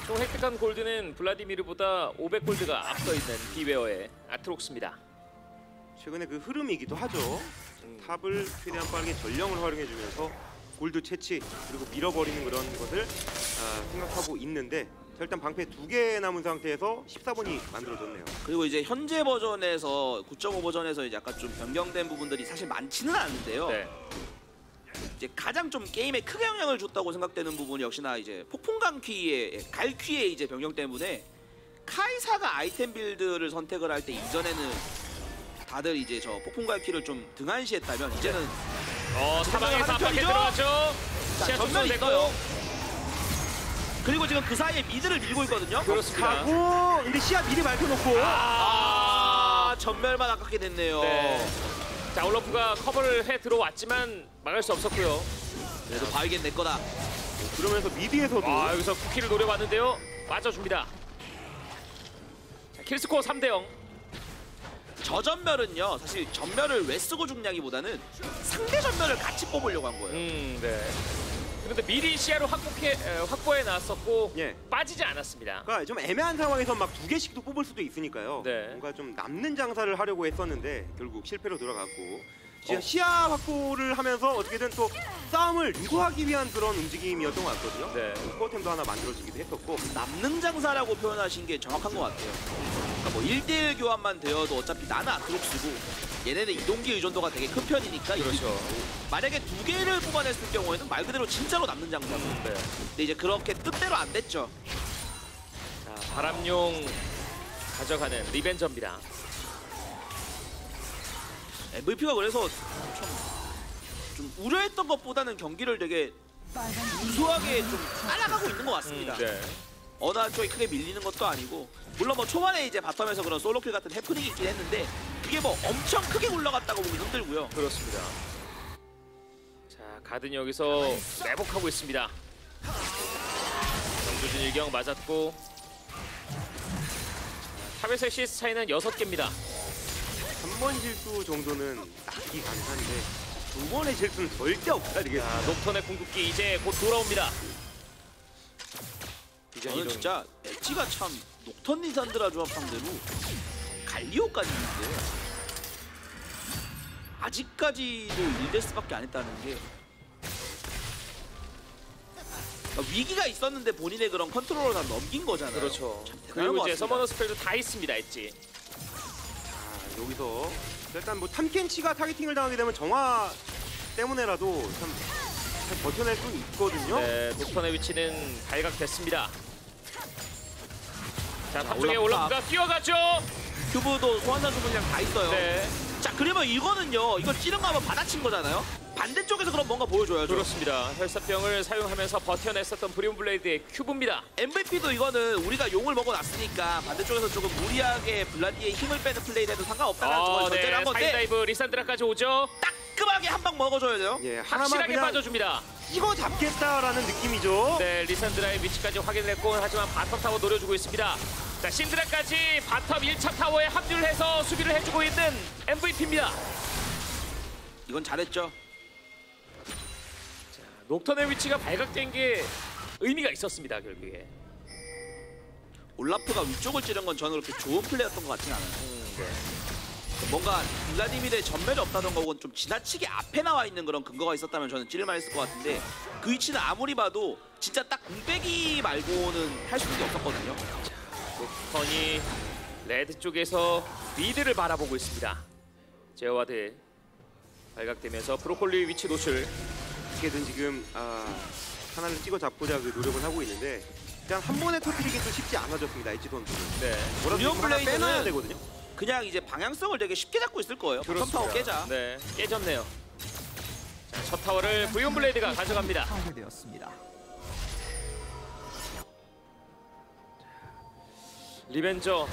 총 획득한 골드는 블라디미르보다 오백 골드가 앞서 있는 비웨어의 아트록스입니다. 최근에 그 흐름이기도 하죠. 탑을 최대한 빠르게 전령을 활용해주면서 골드 채취 그리고 밀어버리는 그런 것을 어, 생각하고 있는데 자, 일단 방패 두 개 남은 상태에서 십사 번이 만들어졌네요. 그리고 이제 현재 버전에서 구 점 오 버전에서 이제 약간 좀 변경된 부분들이 사실 많지는 않은데요. 네. 이제 가장 좀 게임에 크게 영향을 줬다고 생각되는 부분이 역시나 이제 폭풍감퀴의 갈퀴의 이제 변경 때문에 카이사가 아이템 빌드를 선택을 할 때 이전에는 다들 이제 저 폭풍갈퀴를 좀 등한시했다면 이제는 어 사방에서 압박에 들어갔죠. 전멸이 있어요. 그리고 지금 그 사이에 미드를 밀고 있거든요. 그렇습니다. 가고 근데 시야 미리 밝혀놓고 아, 아 전멸만 아깝게 됐네요. 네. 자 올라프가 커버를 해 들어왔지만 막을 수 없었고요. 그래도 바위겐 내 거다. 그러면서 미드에서도 아 여기서 쿠키를 노려봤는데요. 맞아줍니다. 킬스코어 삼 대 영. 저 전멸은요 사실 전멸을 왜 쓰고 죽냐기보다는 상대 전멸을 같이 뽑으려고 한 거예요. 음, 네. 그런데 미리 시야로 확보해, 확보해 놨었고 예. 빠지지 않았습니다. 그러니까 좀 애매한 상황에서 막 두 개씩도 뽑을 수도 있으니까요. 네. 뭔가 좀 남는 장사를 하려고 했었는데 결국 실패로 돌아갔고 어. 시야 확보를 하면서 어떻게든 또 싸움을 유도하기 위한 그런 움직임이었던 것 같거든요. 네. 스코어템도 하나 만들어지기도 했었고 남는 장사라고 표현하신 게 정확한 것 같아요. 그러니까 뭐 일 대 일 교환만 되어도 어차피 나는 앞으로 쓰고 얘네는 이동기 의존도가 되게 큰 편이니까 그렇죠. 만약에 두 개를 뽑아냈을 경우에는 말 그대로 진짜로 남는 장사고 네. 근데 이제 그렇게 뜻대로 안 됐죠. 자, 바람용 가져가는 리벤져입니다. 엠브이피가 그래서 좀, 좀 우려했던 것보다는 경기를 되게 우수하게 좀 따라가고 있는 것 같습니다. 음, 네. 어느 한쪽이 크게 밀리는 것도 아니고 물론 뭐 초반에 이제 바텀에서 그런 솔로킬 같은 해프닝이 있긴 했는데 이게 뭐 엄청 크게 올라갔다고 보기 힘들고요. 그렇습니다. 자, 가든 여기서 매복하고 있습니다. 정조준 일경 맞았고 탑에서의 씨에스 차이는 여섯 개입니다. 한 번 실수 정도는 낙이 가능한데 두 번의 실수는 절대 없어야 되겠습니다. 자, 녹턴의 궁극기 이제 곧 돌아옵니다. 이제 저는 이런... 진짜 엣지가 참 녹턴 리산드라 조합 상대로 갈리오까지 있는데 아직까지도 일 대스밖에 안 했다는 게 위기가 있었는데 본인의 그런 컨트롤을 다 넘긴 거잖아요. 그렇죠. 그리고 이제 서머너 스펠도 다 있습니다. 엣지. 자, 여기서 일단 뭐 탐켄치가 타겟팅을 당하게 되면 정화 때문에라도 참 잘 버텨낼 수는 있거든요. 네, 녹턴의 위치는 발각됐습니다. 자, 탑쪽에 올라프가 뛰어가죠. 큐브도 소환사 주문량 다 있어요. 네. 자, 그러면 이거는요. 이걸 찌른 거 한번 받아친 거잖아요. 반대쪽에서 그럼 뭔가 보여줘야죠. 그렇습니다. 혈사병을 사용하면서 버텨냈었던 브리온 블레이드의 큐브입니다. 엠브이피도 이거는 우리가 용을 먹어놨으니까 반대쪽에서 조금 무리하게 블라디의 힘을 빼는 플레이를 해도 상관없다는 걸 어, 네. 전제를 한 건데 사이다이브 리산드라까지 오죠. 따끔하게 한 방 먹어줘야 돼요. 예, 확실하게 빠져줍니다. 이거 잡겠다라는 느낌이죠. 네, 리산드라의 위치까지 확인을 했고 하지만 바텀 타워 노려주고 있습니다. 자, 신드라까지 바텀 일 차 타워에 합류를 해서 수비를 해주고 있는 엠브이피입니다. 이건 잘했죠. 자, 녹턴의 위치가 발각된 게 의미가 있었습니다, 결국에. 올라프가 위쪽을 찌른 건 저는 그렇게 좋은 플레이였던 것 같진 않아요. 음, 네. 뭔가 블라디미르의 전멸이 없다던 거고는 좀 지나치게 앞에 나와 있는 그런 근거가 있었다면 저는 찌를만 했을 것 같은데 그 위치는 아무리 봐도 진짜 딱 공백이 말고는 할 수는 없었거든요. 녹턴이 레드 쪽에서 미드를 바라보고 있습니다. 제어와드 발각되면서 브로콜리 위치 노출. 어떻게든 지금 아, 하나를 찍어 잡고자 그 노력을 하고 있는데 그냥 한 번에 터뜨리기도 쉽지 않아졌습니다. 엣지 선수는. 네. 브리온 블레이드는 빼놔야 되거든요. 그냥 이제 방향성을 되게 쉽게 잡고 있을 거예요. 첫 타워 깨자. 네. 깨졌네요. 자, 첫 타워를 브리온 블레이드가 가져갑니다. 리벤져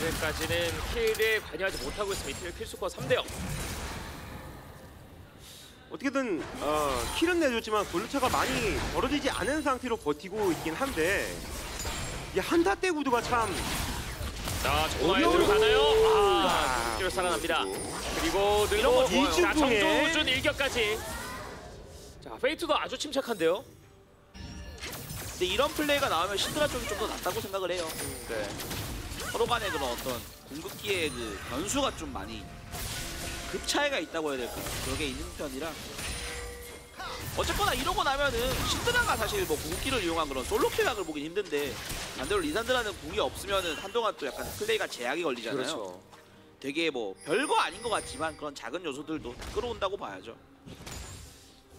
현재까지는 어, 킬에 관여하지 못하고 있습니다. 이 팀의 필수코 삼 대 영. 어떻게든 어, 킬은 내줬지만 골차가 많이 벌어지지 않은 상태로 버티고 있긴 한데 이 한타 때 구도가 참 자, 정말 들어가나요? 아, 득기로 살아납니다. 그리고 늘보 자, 정조준 일격까지 자, 페이트도 아주 침착한데요? 근데 이런 플레이가 나오면 신드라 쪽이 좀 더 낫다고 생각을 해요. 네. 서로 간에 그런 어떤 궁극기의 그 변수가 좀 많이 급 차이가 있다고 해야 될까? 그게 있는 편이라 어쨌거나 이러고 나면은 신드라가 사실 뭐 궁극기를 이용한 그런 솔로 킬각을 보긴 힘든데 반대로 리산드라는 궁이 없으면은 한동안 또 약간 플레이가 제약이 걸리잖아요. 그렇죠. 되게 뭐 별거 아닌 것 같지만 그런 작은 요소들도 다 끌어온다고 봐야죠.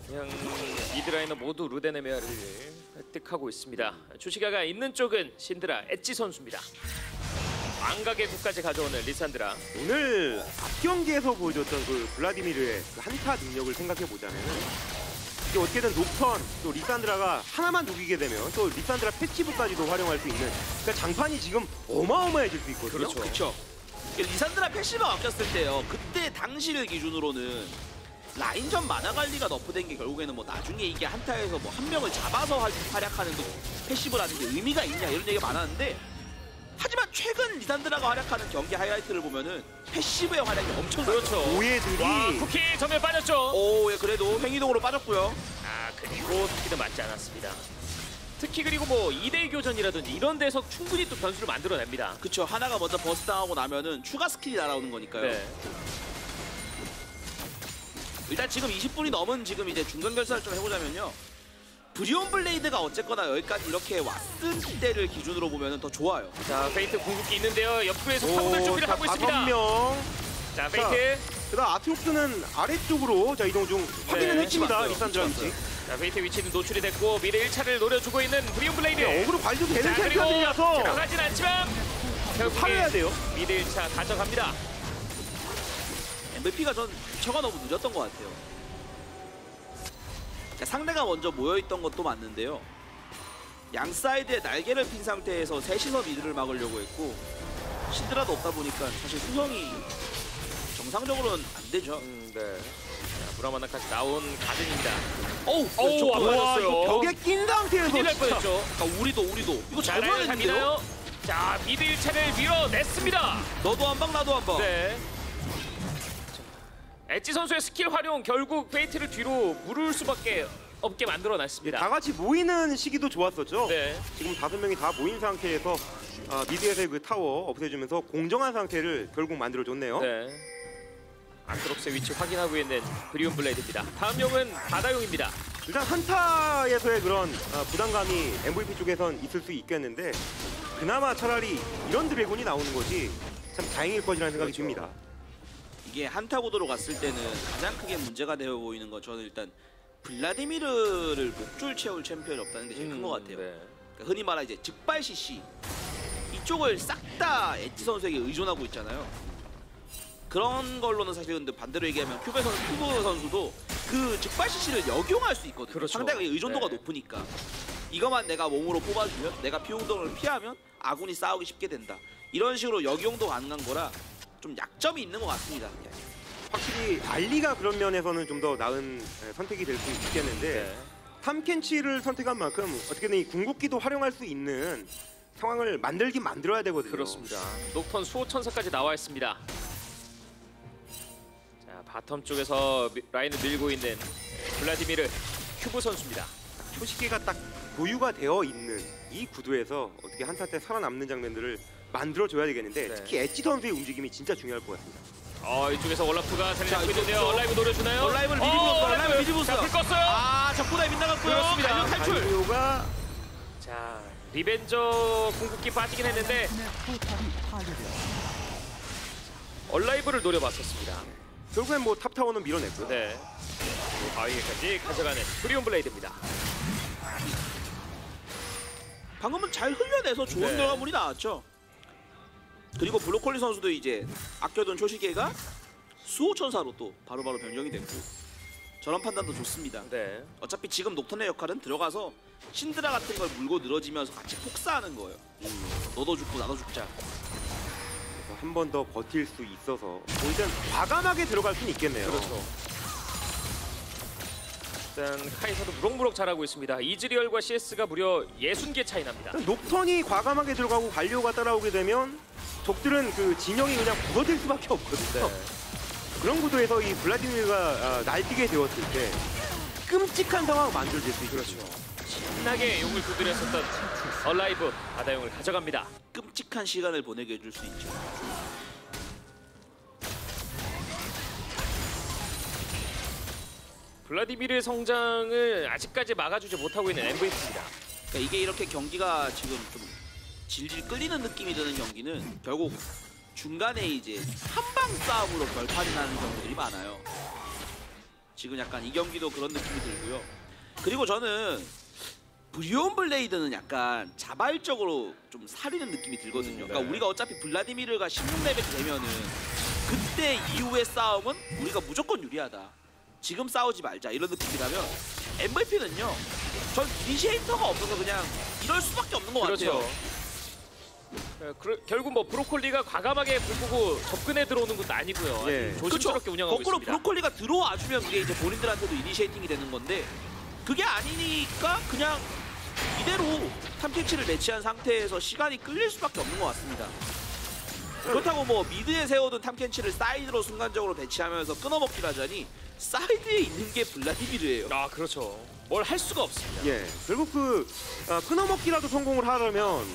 그냥 미드라이너 모두 루데네메아를 획득하고 있습니다. 주시가가 있는 쪽은 신드라 엣지 선수입니다. 망각의 국까지 가져오는 리산드라. 오늘 앞 경기에서 보여줬던 그 블라디미르의 그 한타 능력을 생각해보자면 이게 어떻게든 녹턴 또 리산드라가 하나만 녹이게 되면 또 리산드라 패시브까지도 활용할 수 있는 그러니까 장판이 지금 어마어마해질 수 있거든요. 그렇죠. 그렇죠. 리산드라 패시브가 바뀌었을 때요. 그때 당시를 기준으로는 라인전 만화 관리가 너프된 게 결국에는 뭐 나중에 이게 한타에서 뭐 한 명을 잡아서 활약하는 그 패시브라는 게 의미가 있냐 이런 얘기가 많았는데 하지만 최근에 최근 리산드라가 활약하는 경기 하이라이트를 보면은 패시브의 활약이 엄청 그렇죠. 오해들이 와, 쿠키 전멸 빠졌죠. 오, 예, 그래도 횡이동으로 빠졌고요. 아, 그리고 스피드 맞지 않았습니다. 특히 그리고 뭐 이 대 이 교전이라든지 이런 데서 충분히 또 변수를 만들어냅니다. 그쵸, 하나가 먼저 버스당하고 나면은 추가 스킬이 날아오는 거니까요. 네. 일단 지금 이십 분이 넘은 지금 이제 중간 결산을 좀 해보자면요. 브리온 블레이드가 어쨌거나 여기까지 이렇게 왔을 때를 기준으로 보면 더 좋아요. 자, 페이트 궁극기 있는데요. 옆구에서 파고들 준비를 하고 있습니다. 명. 자, 페이트. 그다음 아티오스는 아래쪽으로 자 이동 중 확인은 네, 했습니다. 리산드라 위치. 자, 페이트 위치는 노출이 됐고 미래 일 차를 노려주고 있는 브리온 블레이드. 네, 어그로 관리도 되는 캐릭터들이라서 들어가진 않지만 결국 팔아야 돼요. 미래 일 차 가져갑니다. 엠브이피가 전 저가 너무 늦었던 것 같아요. 상대가 먼저 모여있던 것도 맞는데요. 양 사이드에 날개를 핀 상태에서 셋이서 미드를 막으려고 했고 신드라도 없다 보니까 사실 수성이 정상적으로는 안 되죠. 음, 네. 자, 브라마나까지 나온 가든입니다. 어우! 어우! 안 맞았어요. 벽에 낀 상태에서 큰일 날 뻔했죠. 그러니까 우리도 우리도 이거 잘못했는데요? 자, 미드 일 차를 밀어냈습니다. 너도 한 방 나도 한 방. 네. 엣지 선수의 스킬 활용 결국 페이트를 뒤로 물을 수밖에 없게 만들어놨습니다. 다 같이 모이는 시기도 좋았었죠. 네. 지금 다섯 명이 다 모인 상태에서 아, 미드에서의 그 타워 없애주면서 공정한 상태를 결국 만들어줬네요. 네. 안트록스의 위치 확인하고 있는 브리온 블레이드입니다. 다음 용은 바다용입니다. 일단 한타에서의 그런 아, 부담감이 엠브이피 쪽에선 있을 수 있겠는데 그나마 차라리 이런 드래곤이 나오는 것이 참 다행일 것이라는 생각이 그렇죠. 듭니다. 이게 한타 고도로 갔을 때는 가장 크게 문제가 되어 보이는 건 저는 일단 블라디미르를 목줄 채울 챔피언이 없다는 게 제일 큰 것 음, 같아요. 네. 그러니까 흔히 말하 이제 즉발 씨씨 이쪽을 싹 다 엣지 선수에게 의존하고 있잖아요. 그런 걸로는 사실 근데 반대로 얘기하면 큐브 선수, 큐브 선수도 그 즉발 씨씨를 역용할 수 있거든요. 그렇죠. 상대가 의존도가 네. 높으니까 이것만 내가 몸으로 뽑아주면 내가 피용동을 피하면 아군이 싸우기 쉽게 된다. 이런 식으로 역용도 가능한 거라. 좀 약점이 있는 것 같습니다. 확실히 알리가 그런 면에서는 좀 더 나은 선택이 될 수 있겠는데 탐켄치를 네. 선택한 만큼 어떻게든 이 궁극기도 활용할 수 있는 상황을 만들긴 만들어야 되거든요. 그렇습니다. 녹턴 수호천사까지 나와 있습니다. 자, 바텀 쪽에서 라인을 밀고 있는 블라디미르 큐브 선수입니다. 초시계가 딱 보유가 되어 있는 이 구도에서 어떻게 한타 때 살아남는 장면들을 만들어줘야 되겠는데 네. 특히 엣지 선수의 움직임이 진짜 중요할 것 같습니다. 어, 이쪽에서 올라프가 자리를 잡는데요. 올라프 노려주나요? 올라프를 미리부터 올라프 미리부터 잡혔어요. 아, 적보다 빗나갔고요. 그렇습니다. 탈출. 가이오가 자 리벤져 궁극기 빠지긴 했는데 얼라이브를 노려봤었습니다. 결국엔 뭐 탑타워는 밀어냈고요. 네. 바위에까지 가져가는 브리온 블레이드입니다. 방금은 잘 흘려내서 좋은 네. 결과물이 나왔죠. 그리고 브로콜리 선수도 이제 아껴둔 초시계가 수호천사로 또 바로바로 변경이 됐고 저런 판단도 좋습니다. 네. 어차피 지금 녹턴의 역할은 들어가서 신드라 같은 걸 물고 늘어지면서 같이 폭사하는 거예요. 음. 너도 죽고 나도 죽자. 한 번 더 버틸 수 있어서 뭐 일단 과감하게 들어갈 수는 있겠네요. 그렇죠. 일단 카이사도 무럭무럭 잘하고 있습니다. 이즈리얼과 씨에스가 무려 예순 개 차이 납니다. 녹턴이 과감하게 들어가고 갈리오가 따라오게 되면 적들은 그 진영이 그냥 부러질 수밖에 없거든요. 네. 그런 구도에서 이 블라디미르가 날뛰게 되었을 때 끔찍한 상황을 만들어질 수 있죠. 신나게 용을 두드렸었던 얼라이브 바다용을 가져갑니다. 끔찍한 시간을 보내게 해줄 수 있죠. 블라디미르의 성장을 아직까지 막아주지 못하고 있는 엠브이피입니다. 그러니까 이게 이렇게 경기가 지금 좀 질질 끌리는 느낌이 드는 경기는 결국 중간에 이제 한방 싸움으로 결판이 나는 경우들이 많아요. 지금 약간 이 경기도 그런 느낌이 들고요. 그리고 저는 브리온 블레이드는 약간 자발적으로 좀 사리는 느낌이 들거든요. 그러니까 우리가 어차피 블라디미르가 십육 레벨이 되면은 그때 이후의 싸움은 우리가 무조건 유리하다. 지금 싸우지 말자 이런 느낌이라면 엠브이피는요 전 이니시에이터가 없어서 그냥 이럴 수밖에 없는 것 그렇죠. 같아요. 네, 그, 결국 뭐 브로콜리가 과감하게 불구고 접근해 들어오는 것도 아니고요. 네. 조심스럽게 그쵸? 운영하고 거꾸로 있습니다. 거꾸로 브로콜리가 들어와주면 그게 이제 본인들한테도 이니시에이팅이 되는 건데 그게 아니니까 그냥 이대로 탐캐치를 매치한 상태에서 시간이 끌릴 수밖에 없는 것 같습니다. 그렇다고 뭐 미드에 세워둔 탐켄치를 사이드로 순간적으로 배치하면서 끊어먹기를 하자니 사이드에 있는 게 블라디미르예요. 아 그렇죠. 뭘 할 수가 없습니다. 예, 결국 그 아, 끊어먹기라도 성공을 하려면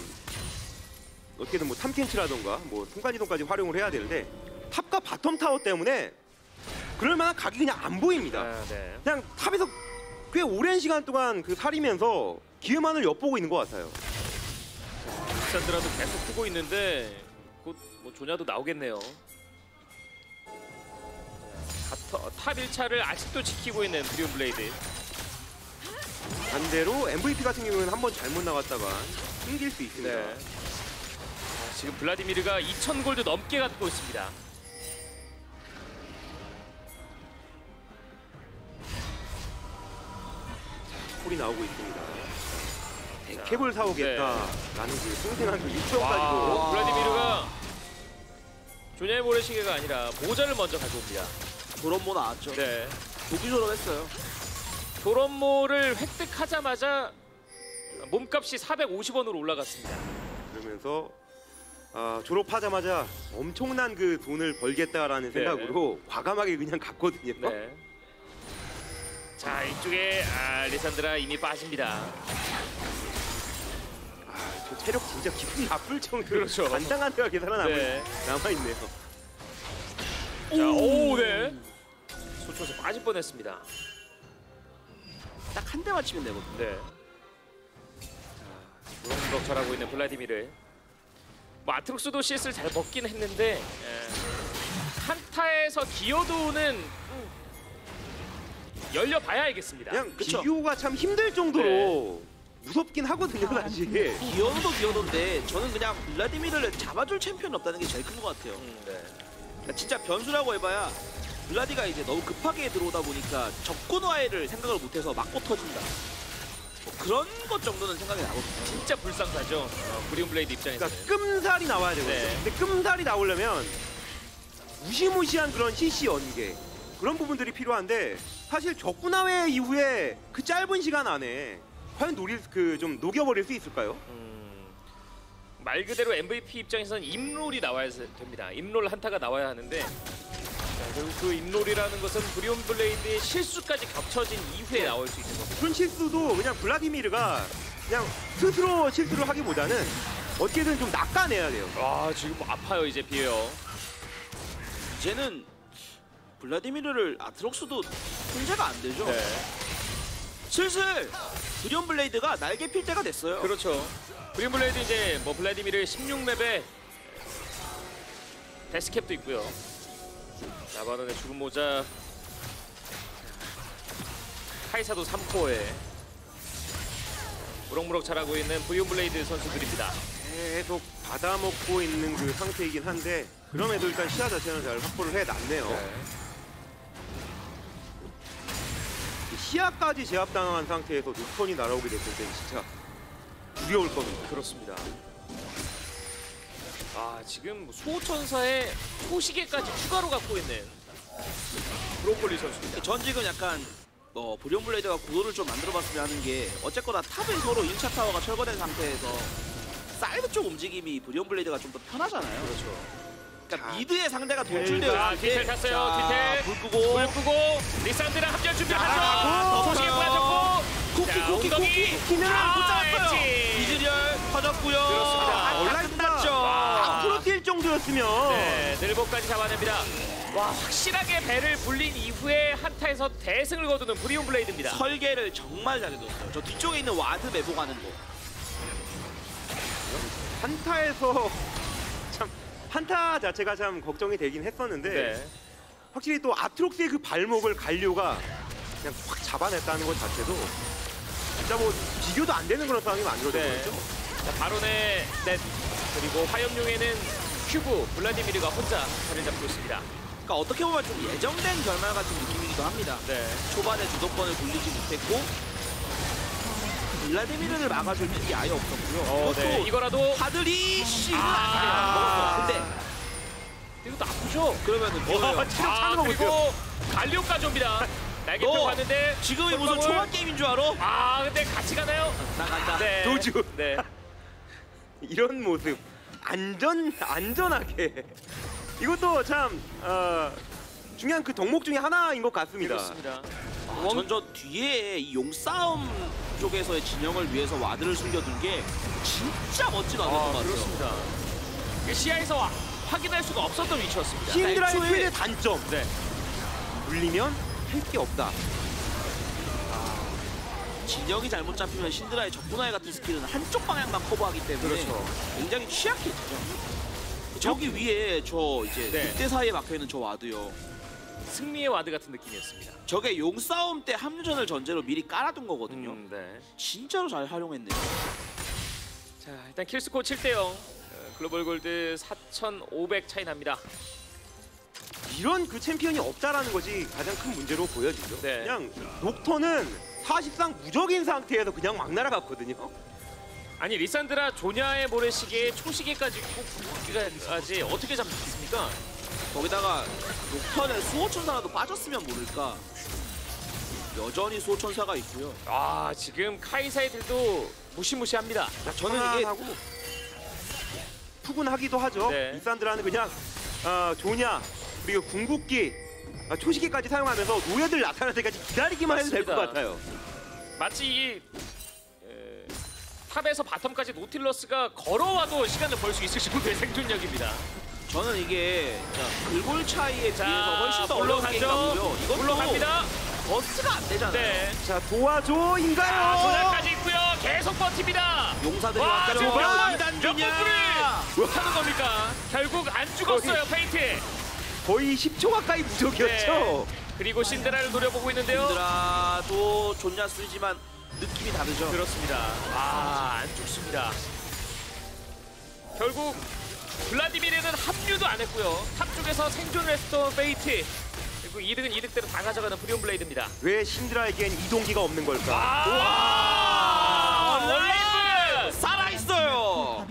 어떻게든 뭐 탐켄치라던가 뭐 순간이동까지 활용을 해야 되는데 탑과 바텀 타워 때문에 그럴만한 각이 그냥 안 보입니다. 아, 네. 그냥 탑에서 꽤 오랜 시간 동안 그 살이면서 기회만을 엿보고 있는 것 같아요. 리산드라도 계속 쓰고 있는데 곧 뭐 조냐도 나오겠네요. 어, 탑 일 차를 아직도 지키고 있는 브리온 블레이드. 반대로 엠브이피 같은 경우는 한번 잘못 나갔다가 끊길 수 있습니다. 네. 어, 지금 블라디미르가 이천 골드 넘게 갖고 있습니다. 콜이 나오고 있습니다. 캡을 사오겠다라는 네. 그 생생한 그 육점까지도 블라디미르가 조냐의 모래시계가 아니라 모자를 먼저 가져옵니다. 도런모 나왔죠. 네. 조기조로 했어요. 도런모를 획득하자마자 몸값이 사백오십 원으로 올라갔습니다. 그러면서 아, 졸업하자마자 엄청난 그 돈을 벌겠다라는 네. 생각으로 과감하게 그냥 갔거든요. 네. 자 이쪽에 아, 리산드라 이미 빠집니다. 아, 저 체력 진짜 기분이 나쁠 정도로 그렇죠. 간당한 데가 계산하나 네. 남아있네요. 자, 오, 네. 소초에서 빠질 뻔했습니다. 딱 한 대만 치면 되거든요. 네. 무럭무럭 잘하고 있는 블라디미르. 뭐 아트록스도 씨에스를 잘 먹긴 했는데 예. 한타에서 기어도는 음, 열려봐야 알겠습니다. 그냥 그쵸? 비교가 참 힘들 정도로 네. 무섭긴 하거든요, 사실. 아, 기어도 기어도인데 저는 그냥 블라디미르를 잡아줄 챔피언 없다는 게 제일 큰 것 같아요. 음, 네. 진짜 변수라고 해봐야 블라디가 이제 너무 급하게 들어오다 보니까 적군화해를 생각을 못해서 막고 터진다 뭐 그런 것 정도는 생각이 나거든요. 진짜 불쌍하죠. 어, 브리온 블레이드 입장에서 그러니까 끔살이 나와야 되거든요. 네. 근데 끔살이 나오려면 무시무시한 그런 씨씨 연계 그런 부분들이 필요한데 사실 적군화해 이후에 그 짧은 시간 안에 과연 노릴 그 좀 녹여버릴 수 있을까요? 음. 말 그대로 엠브이피 입장에서는 임롤이 나와야 됩니다. 임롤 한타가 나와야 하는데 자, 결국 그 임롤이라는 것은 브리온 블레이드의 실수까지 겹쳐진 이후에 나올 수 있는 겁니다. 그런 실수도 그냥 블라디미르가 그냥 스스로 실수를 하기보다는 어떻게든 좀 낚아내야 돼요. 아 지금 뭐 아파요 이제 비웨어. 이제는 블라디미르를 아트록스도 통제가 안 되죠. 네. 슬슬 브리온 블레이드가 날개 필 때가 됐어요. 그렇죠. 브리온 블레이드 이제 뭐 블라디미르 십육 맵에 데스캡도 있고요. 나바론의 죽은 모자 카이사도 삼 코어에 무럭무럭 자라고 있는 브리온 블레이드 선수들입니다. 계속 받아먹고 있는 그 상태이긴 한데 그럼에도 일단 시야 자체는 잘 확보를 해놨네요. 네. 시야까지 제압당한 상태에서 녹턴이 날아오게 됐을 때 진짜 두려울 겁니다. 그렇습니다. 아 지금 소천사의 소시계까지 추가로 갖고 있는 브로콜리 선수입니다. 전 지금 약간 어, 브리온 블레이드가 구도를 좀 만들어봤으면 하는 게 어쨌거나 탑은 서로 일 차 타워가 철거된 상태에서 사이드 쪽 움직임이 브리온 블레이드가 좀 더 편하잖아요. 그렇죠. 그러니까 자, 미드의 상대가 돌출되어 있는 아, 디테일 탔어요. 디테일 불 끄고 불 끄고 리산드라 합전 준비하죠. 소시계 빠졌고 쿠키 쿠키 쿠키 쿠키는 못 잡았어요. 이즈리얼 터졌고요. 올라갔죠. 앞으로 뛸 정도였으면 네, 늘보까지 잡아냅니다. 와 확실하게 배를 불린 이후에 한타에서 대승을 거두는 브리온 블레이드입니다. 설계를 정말 잘해줬어요. 저 뒤쪽에 있는 와드 메보 가는 거. 한타에서 참 한타 자체가 참 걱정이 되긴 했었는데 네. 확실히 또 아트록스의 그 발목을 갈료가 그냥 확 잡아냈다는 것 자체도 진짜 뭐 비교도 안 되는 그런 상황이 만들어졌죠. 네. 바론의 넷 그리고 화염용에는 큐브 블라디미르가 혼자 자리 잡고 있습니다. 그러니까 어떻게 보면 좀 예정된 결말 같은 느낌이기도 합니다. 네. 초반에 주도권을 굴리지 못했고 블라디미르를 막아줄 일이 아예 없었고요. 어, 네. 이거라도 하들이 씨가 아 아 근데 이것도 아프죠? 그러면은 어, 체력 아, 차는 거 보세요. 갈리오까지 옵니다. 날개표 봤는데 지금이 무슨 초반 게임인 줄 알아? 아 근데 같이 가나요? 나간다. 네. 도주. 네. 이런 모습. 안전 안전하게 이것도 참 어, 중요한 그 덕목 중에 하나인 것 같습니다. 그렇습니다. 아, 먼저 뒤에 이 용싸움 쪽에서의 진영을 위해서 와드를 숨겨둔 게 진짜 멋진 와드였던 것 같습니다. 그 시야에서 확인할 수가 없었던 위치였습니다. 신드라의 필의 단점. 네. 물리면 할 게 없다. 진영이 잘못 잡히면 신드라의 적군화에 같은 스킬은 한쪽 방향만 커버하기 때문에 그렇죠. 굉장히 취약해지죠. 저기 위에 저 이제 네. 이때 사이에 막혀있는 저 와드요. 승리의 와드 같은 느낌이었습니다. 저게 용싸움 때 합류전을 전제로 미리 깔아둔 거거든요. 음, 네. 진짜로 잘 활용했네요. 자, 일단 킬스코 칠 대 영. 글로벌 골드 사천오백 차이 납니다. 이런 그 챔피언이 없다라는 것이 가장 큰 문제로 보여지죠. 네. 그냥 녹턴은 사실상 무적인 상태에서 그냥 막 날아갔거든요. 아니 리산드라 조냐의 모래시계 초시계까지 꼭기까지 어떻게 잡혔습니까? 거기다가 녹턴에 수호천사라도 빠졌으면 모를까. 여전히 수호천사가 있고요. 아 지금 카이사이들도 무시무시합니다. 저는 이게 하고 푸근하기도 하죠. 네. 리산드라는 그냥 어, 조냐 그리고 궁극기 초시계까지 사용하면서 노예들 나타날 때까지 기다리기만 맞습니다. 해도 될 것 같아요. 마치 이 탑에서 바텀까지 노틸러스가 걸어와도 시간을 벌 수 있을 정도의 생존력입니다. 저는 이게 글골 차이에 자, 비해서 훨씬 더 어려운 게임이고요. 이것도 물러갑니다. 버스가 안 되잖아요. 네. 자 도와줘인가요? 아, 도전까지 있고요. 계속 버팁니다. 용사들이 왔다죠. 몇 분을 하는 겁니까? 결국 안 죽었어요. 거의, 페이트. 거의 십 초 가까이 무적이었죠. 네. 그리고 신드라를 노려보고 있는데요. 신드라도 존냐 쓰지만 느낌이 다르죠. 그렇습니다. 아, 안 죽습니다. 결국 블라디미르는 합류도 안 했고요. 탑 쪽에서 생존을 했던 페이트. 그리고 이득은 이득대로 다 가져가는 브리온 블레이드입니다. 왜 신드라에겐 이동기가 없는 걸까? 아, 와! 블레이드! 살아있어요!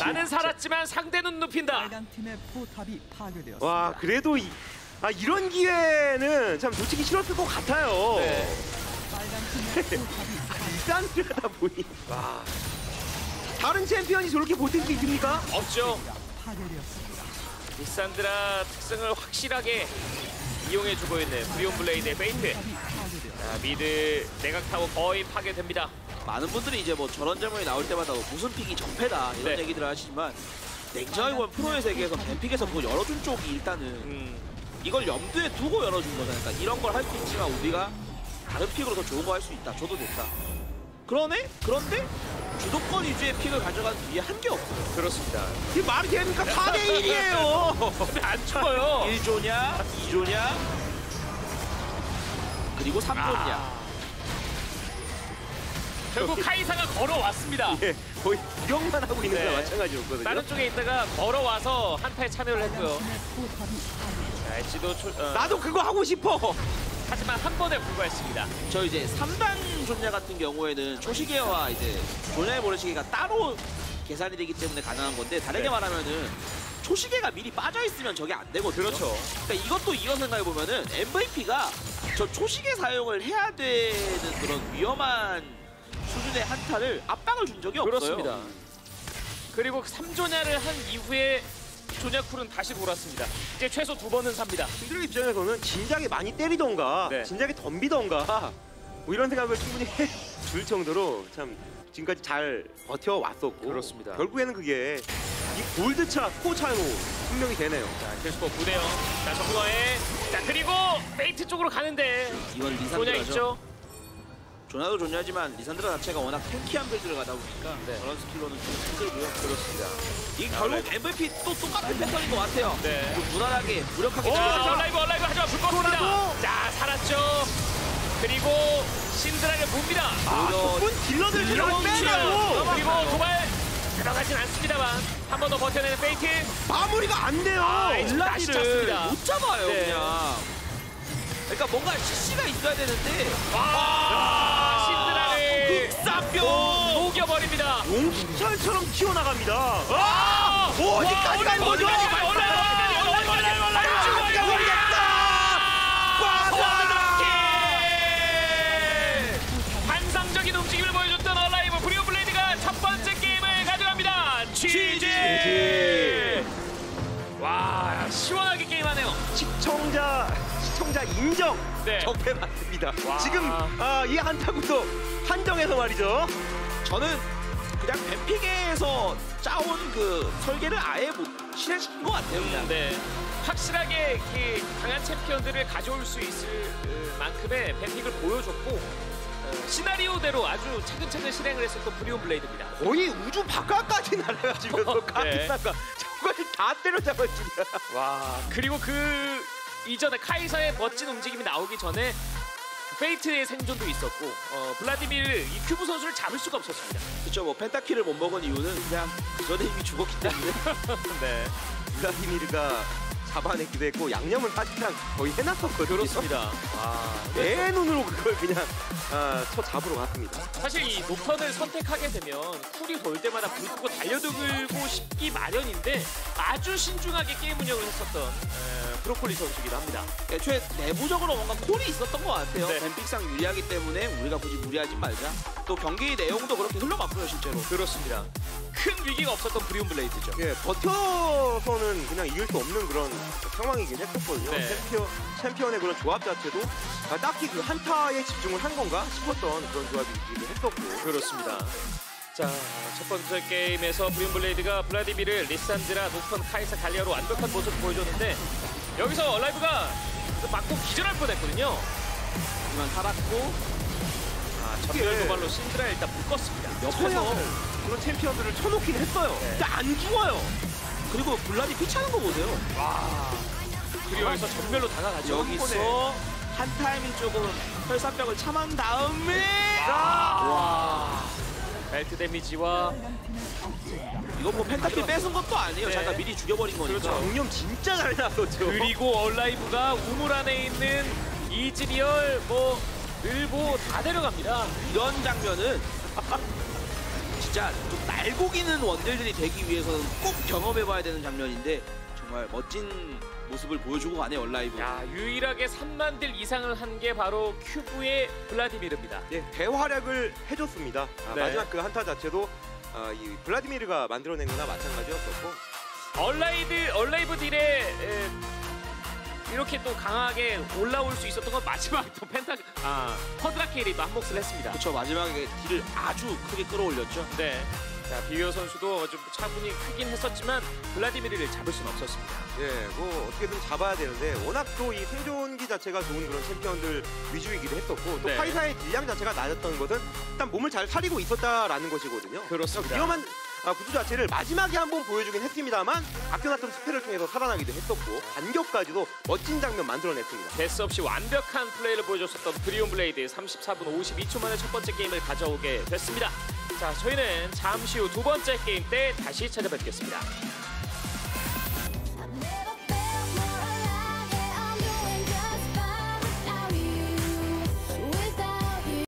나는 살았지만 상대는 눕힌다. 와, 그래도 이, 아, 이런 기회는 참 놓치기 싫었을 것 같아요. 네. 리산드라다 보니 와 다른 챔피언이 저렇게 버틸 수 있습니까? 없죠. 리산드라 특성을 확실하게 이용해주고 있는 브리온 블레이드의 페이트. 자, 미드 내각타워 거의 파괴됩니다. 많은 분들이 이제 뭐 저런 질문이 나올 때마다 무슨 픽이 적폐다 이런 네. 얘기들을 하시지만 냉정하게 보면 프로의 세계에서 뱀픽에서 뭐 열어준 쪽이 일단은 음. 이걸 염두에 두고 열어준 거잖아요. 그러니까 이런 걸 할 수 있지만 우리가 다른 픽으로 더 좋은 거 할 수 있다. 저도 됐다. 그러네? 그런데 주도권 위주의 픽을 가져간 뒤에 한 게 없어요. 그렇습니다. 이게 말이 됩니까? 사 대 일이에요. 근데 안 죽어요. 일 조냐? 이 조냐? 그리고 삼 조냐? 아. 결국 카이사가 걸어왔습니다. 예, 거의 구경만 하고 있는 거랑 네. 마찬가지였거든요. 다른 쪽에 있다가 걸어와서 한타에 참여를 했고요. 날씨도 초, 어. 나도 그거 하고 싶어! 하지만 한 번에 불과했습니다. 저 이제 삼 단 존야 같은 경우에는 초시계와 이제 존야의 모래시계가 따로 계산이 되기 때문에 가능한 건데 다르게 네. 말하면은 초시계가 미리 빠져 있으면 저게 안 되거든요. 그렇죠. 그러니까 이것도 이런 생각해 보면은 엠브이피가 저 초시계 사용을 해야 되는 그런 위험한 수준의 한타를 압박을 준 적이 없어요. 그렇습니다. 그리고 삼 존야를 한 이후에 조냐쿨은 다시 돌았습니다. 이제 최소 두 번은 삽니다. 신드라 입장에서는 진작에 많이 때리던가 네. 진작에 덤비던가 뭐 이런 생각을 충분히 해줄 정도로 참 지금까지 잘 버텨왔었고 그렇습니다. 결국에는 그게 이 골드차, 스코어 차이로 증명이 되네요. 자, 킬스코어 구 대 영. 자, 정거에 자, 그리고 페이트 쪽으로 가는데 이건 조냐 있죠? 조냐도 존냐지만 리산드라 자체가 워낙 탱키한 빌드를 가다 보니까 네. 저런 스킬로는 좀 힘들고요. 그렇습니다. 이 결국 엠브이피 또 똑같은 패턴인 것 같아요. 네. 좀 무난하게, 무력하게. 오, 얼라이브, 얼라이브 하지만 불꽃입니다. 자, 살았죠. 그리고 신드라를 봅니다. 아, 적군 딜러들 들어가고 그리고 도발 들어가진 않습니다만 한 번 더 버텨내는 페이트. 마무리가 안 돼요. 아, 블라디를 못 잡아요, 네. 그냥. 그러니까 뭔가 씨씨가 있어야 되는데. 아! 흑사병 녹여버립니다. 용기철처럼 튀어나갑니다. 아! 어디까지 간 거죠? 올라가! 올라가! 올라가! 올라가! 올라가! 올라가! 환상적인 움직임을 보여줬던 얼라이브 브리온 블레이드가 첫 번째 게임을 가져갑니다. 지지! 인정! 네. 적폐 맞습니다. 와. 지금 아, 이 한타구도 한정에서 말이죠. 저는 그냥 뱀픽에서 짜온 그 설계를 아예 못 실행시킨 것 같아요. 그냥. 음, 네. 확실하게 강한 챔피언들을 가져올 수 있을 만큼의 뱀픽을 보여줬고 시나리오대로 아주 차근차근 실행을 했었던 브리온 블레이드입니다. 거의 우주 바깥까지 날아가시면서 카이사가 저걸 다 때려잡았습니다. 와, 그리고 그 이전에 카이사의 멋진 움직임이 나오기 전에 페이트의 생존도 있었고 어, 블라디미르 이 큐브 선수를 잡을 수가 없었습니다. 그렇죠. 뭐 펜타키를 못 먹은 이유는 그냥 그 전에 이미 죽었기 때문에 네. 블라디미르가 잡아내기도 했고 양념을 사실상 거의 해놨었거든요. 그렇습니다. 아, 내 눈으로 그걸 그냥 아, 저 잡으러 갔습니다. 사실 이 녹턴을 선택하게 되면 쿨이 돌 때마다 붙고 달려들고 싶기 마련인데 아주 신중하게 게임 운영을 했었던 에, 브로콜리 선수이기도 합니다. 애초에 내부적으로 뭔가 콜이 있었던 것 같아요. 네. 뱀픽상 유리하기 때문에 우리가 굳이 무리하지 말자. 또 경기 내용도 그렇게 흘러갔고요, 실제로. 그렇습니다. 큰 위기가 없었던 브리온 블레이드죠. 예, 버텨서는 그냥 이길 수 없는 그런 상황이긴 했었거든요. 네. 챔피언, 챔피언의 그런 조합 자체도 아, 딱히 그 한타에 집중을 한 건가 싶었던 그런 조합이기도 했었고. 그렇습니다. 자, 첫 번째 게임에서 브리온 블레이드가 블라디미르, 리산드라, 녹턴, 카이사, 갈리아로 완벽한 모습을 보여줬는데 여기서 얼라이브가 맞고 기절할 뻔했거든요. 하지만 살았고 아, 전멸 도발로 신드라 일단 묶었습니다. 옆에서 그런 챔피언들을 쳐놓긴 했어요. 네. 근데 안 죽어요. 그리고 블라디 피 차는 거 보세요. 와. 그리고 여기서 전멸로 다가가죠. 여기서 한 타이밍 조금 혈사병을 참은 다음에 와. 벨트 데미지와 이건 뭐 펜타킬 뺏은 것도 아니에요. 네. 잠깐 미리 죽여버린 거니까. 그렇죠. 정념 진짜 잘 나왔었죠. 그리고 얼라이브가 우물 안에 있는 이즈리얼 뭐 늘보 다 데려갑니다. 이런 장면은 진짜 좀 날고기는 원딜들이 되기 위해서는 꼭 경험해봐야 되는 장면인데 정말 멋진 모습을 보여주고 가네요, 얼라이브. 야, 유일하게 삼만 딜 이상을 한 게 바로 큐브의 블라디미르입니다. 네, 대활약을 해줬습니다. 아, 네. 마지막 그 한타 자체도 아, 이 블라디미르가 만들어낸 거나 마찬가지였었고 얼라이브, 얼라이브 딜에 이렇게 또 강하게 올라올 수 있었던 건 마지막 또 펜타 아 퍼드라케일이 또 한 몫을 했습니다. 그렇죠. 마지막에 딜을 아주 크게 끌어올렸죠. 네. 자, 비웨어 선수도 좀 차분히 크긴 했었지만 블라디미르를 잡을 수는 없었습니다. 예, 뭐 어떻게든 잡아야 되는데 워낙 또 이 생존기 자체가 좋은 그런 챔피언들 위주이기도 했었고 또 네. 카이사의 딜량 자체가 낮았던 것은 일단 몸을 잘 사리고 있었다라는 것이거든요. 그렇습니다. 위험한 아, 구조 자체를 마지막에 한번 보여주긴 했습니다만 아껴놨던 스펠을 통해서 살아나기도 했었고 반격까지도 멋진 장면 만들어냈습니다. 개수 없이 완벽한 플레이를 보여줬었던 브리온 블레이드 삼십사 분 오십이 초 만에 첫 번째 게임을 가져오게 됐습니다. 자, 저희는 잠시 후 두 번째 게임 때 다시 찾아뵙겠습니다.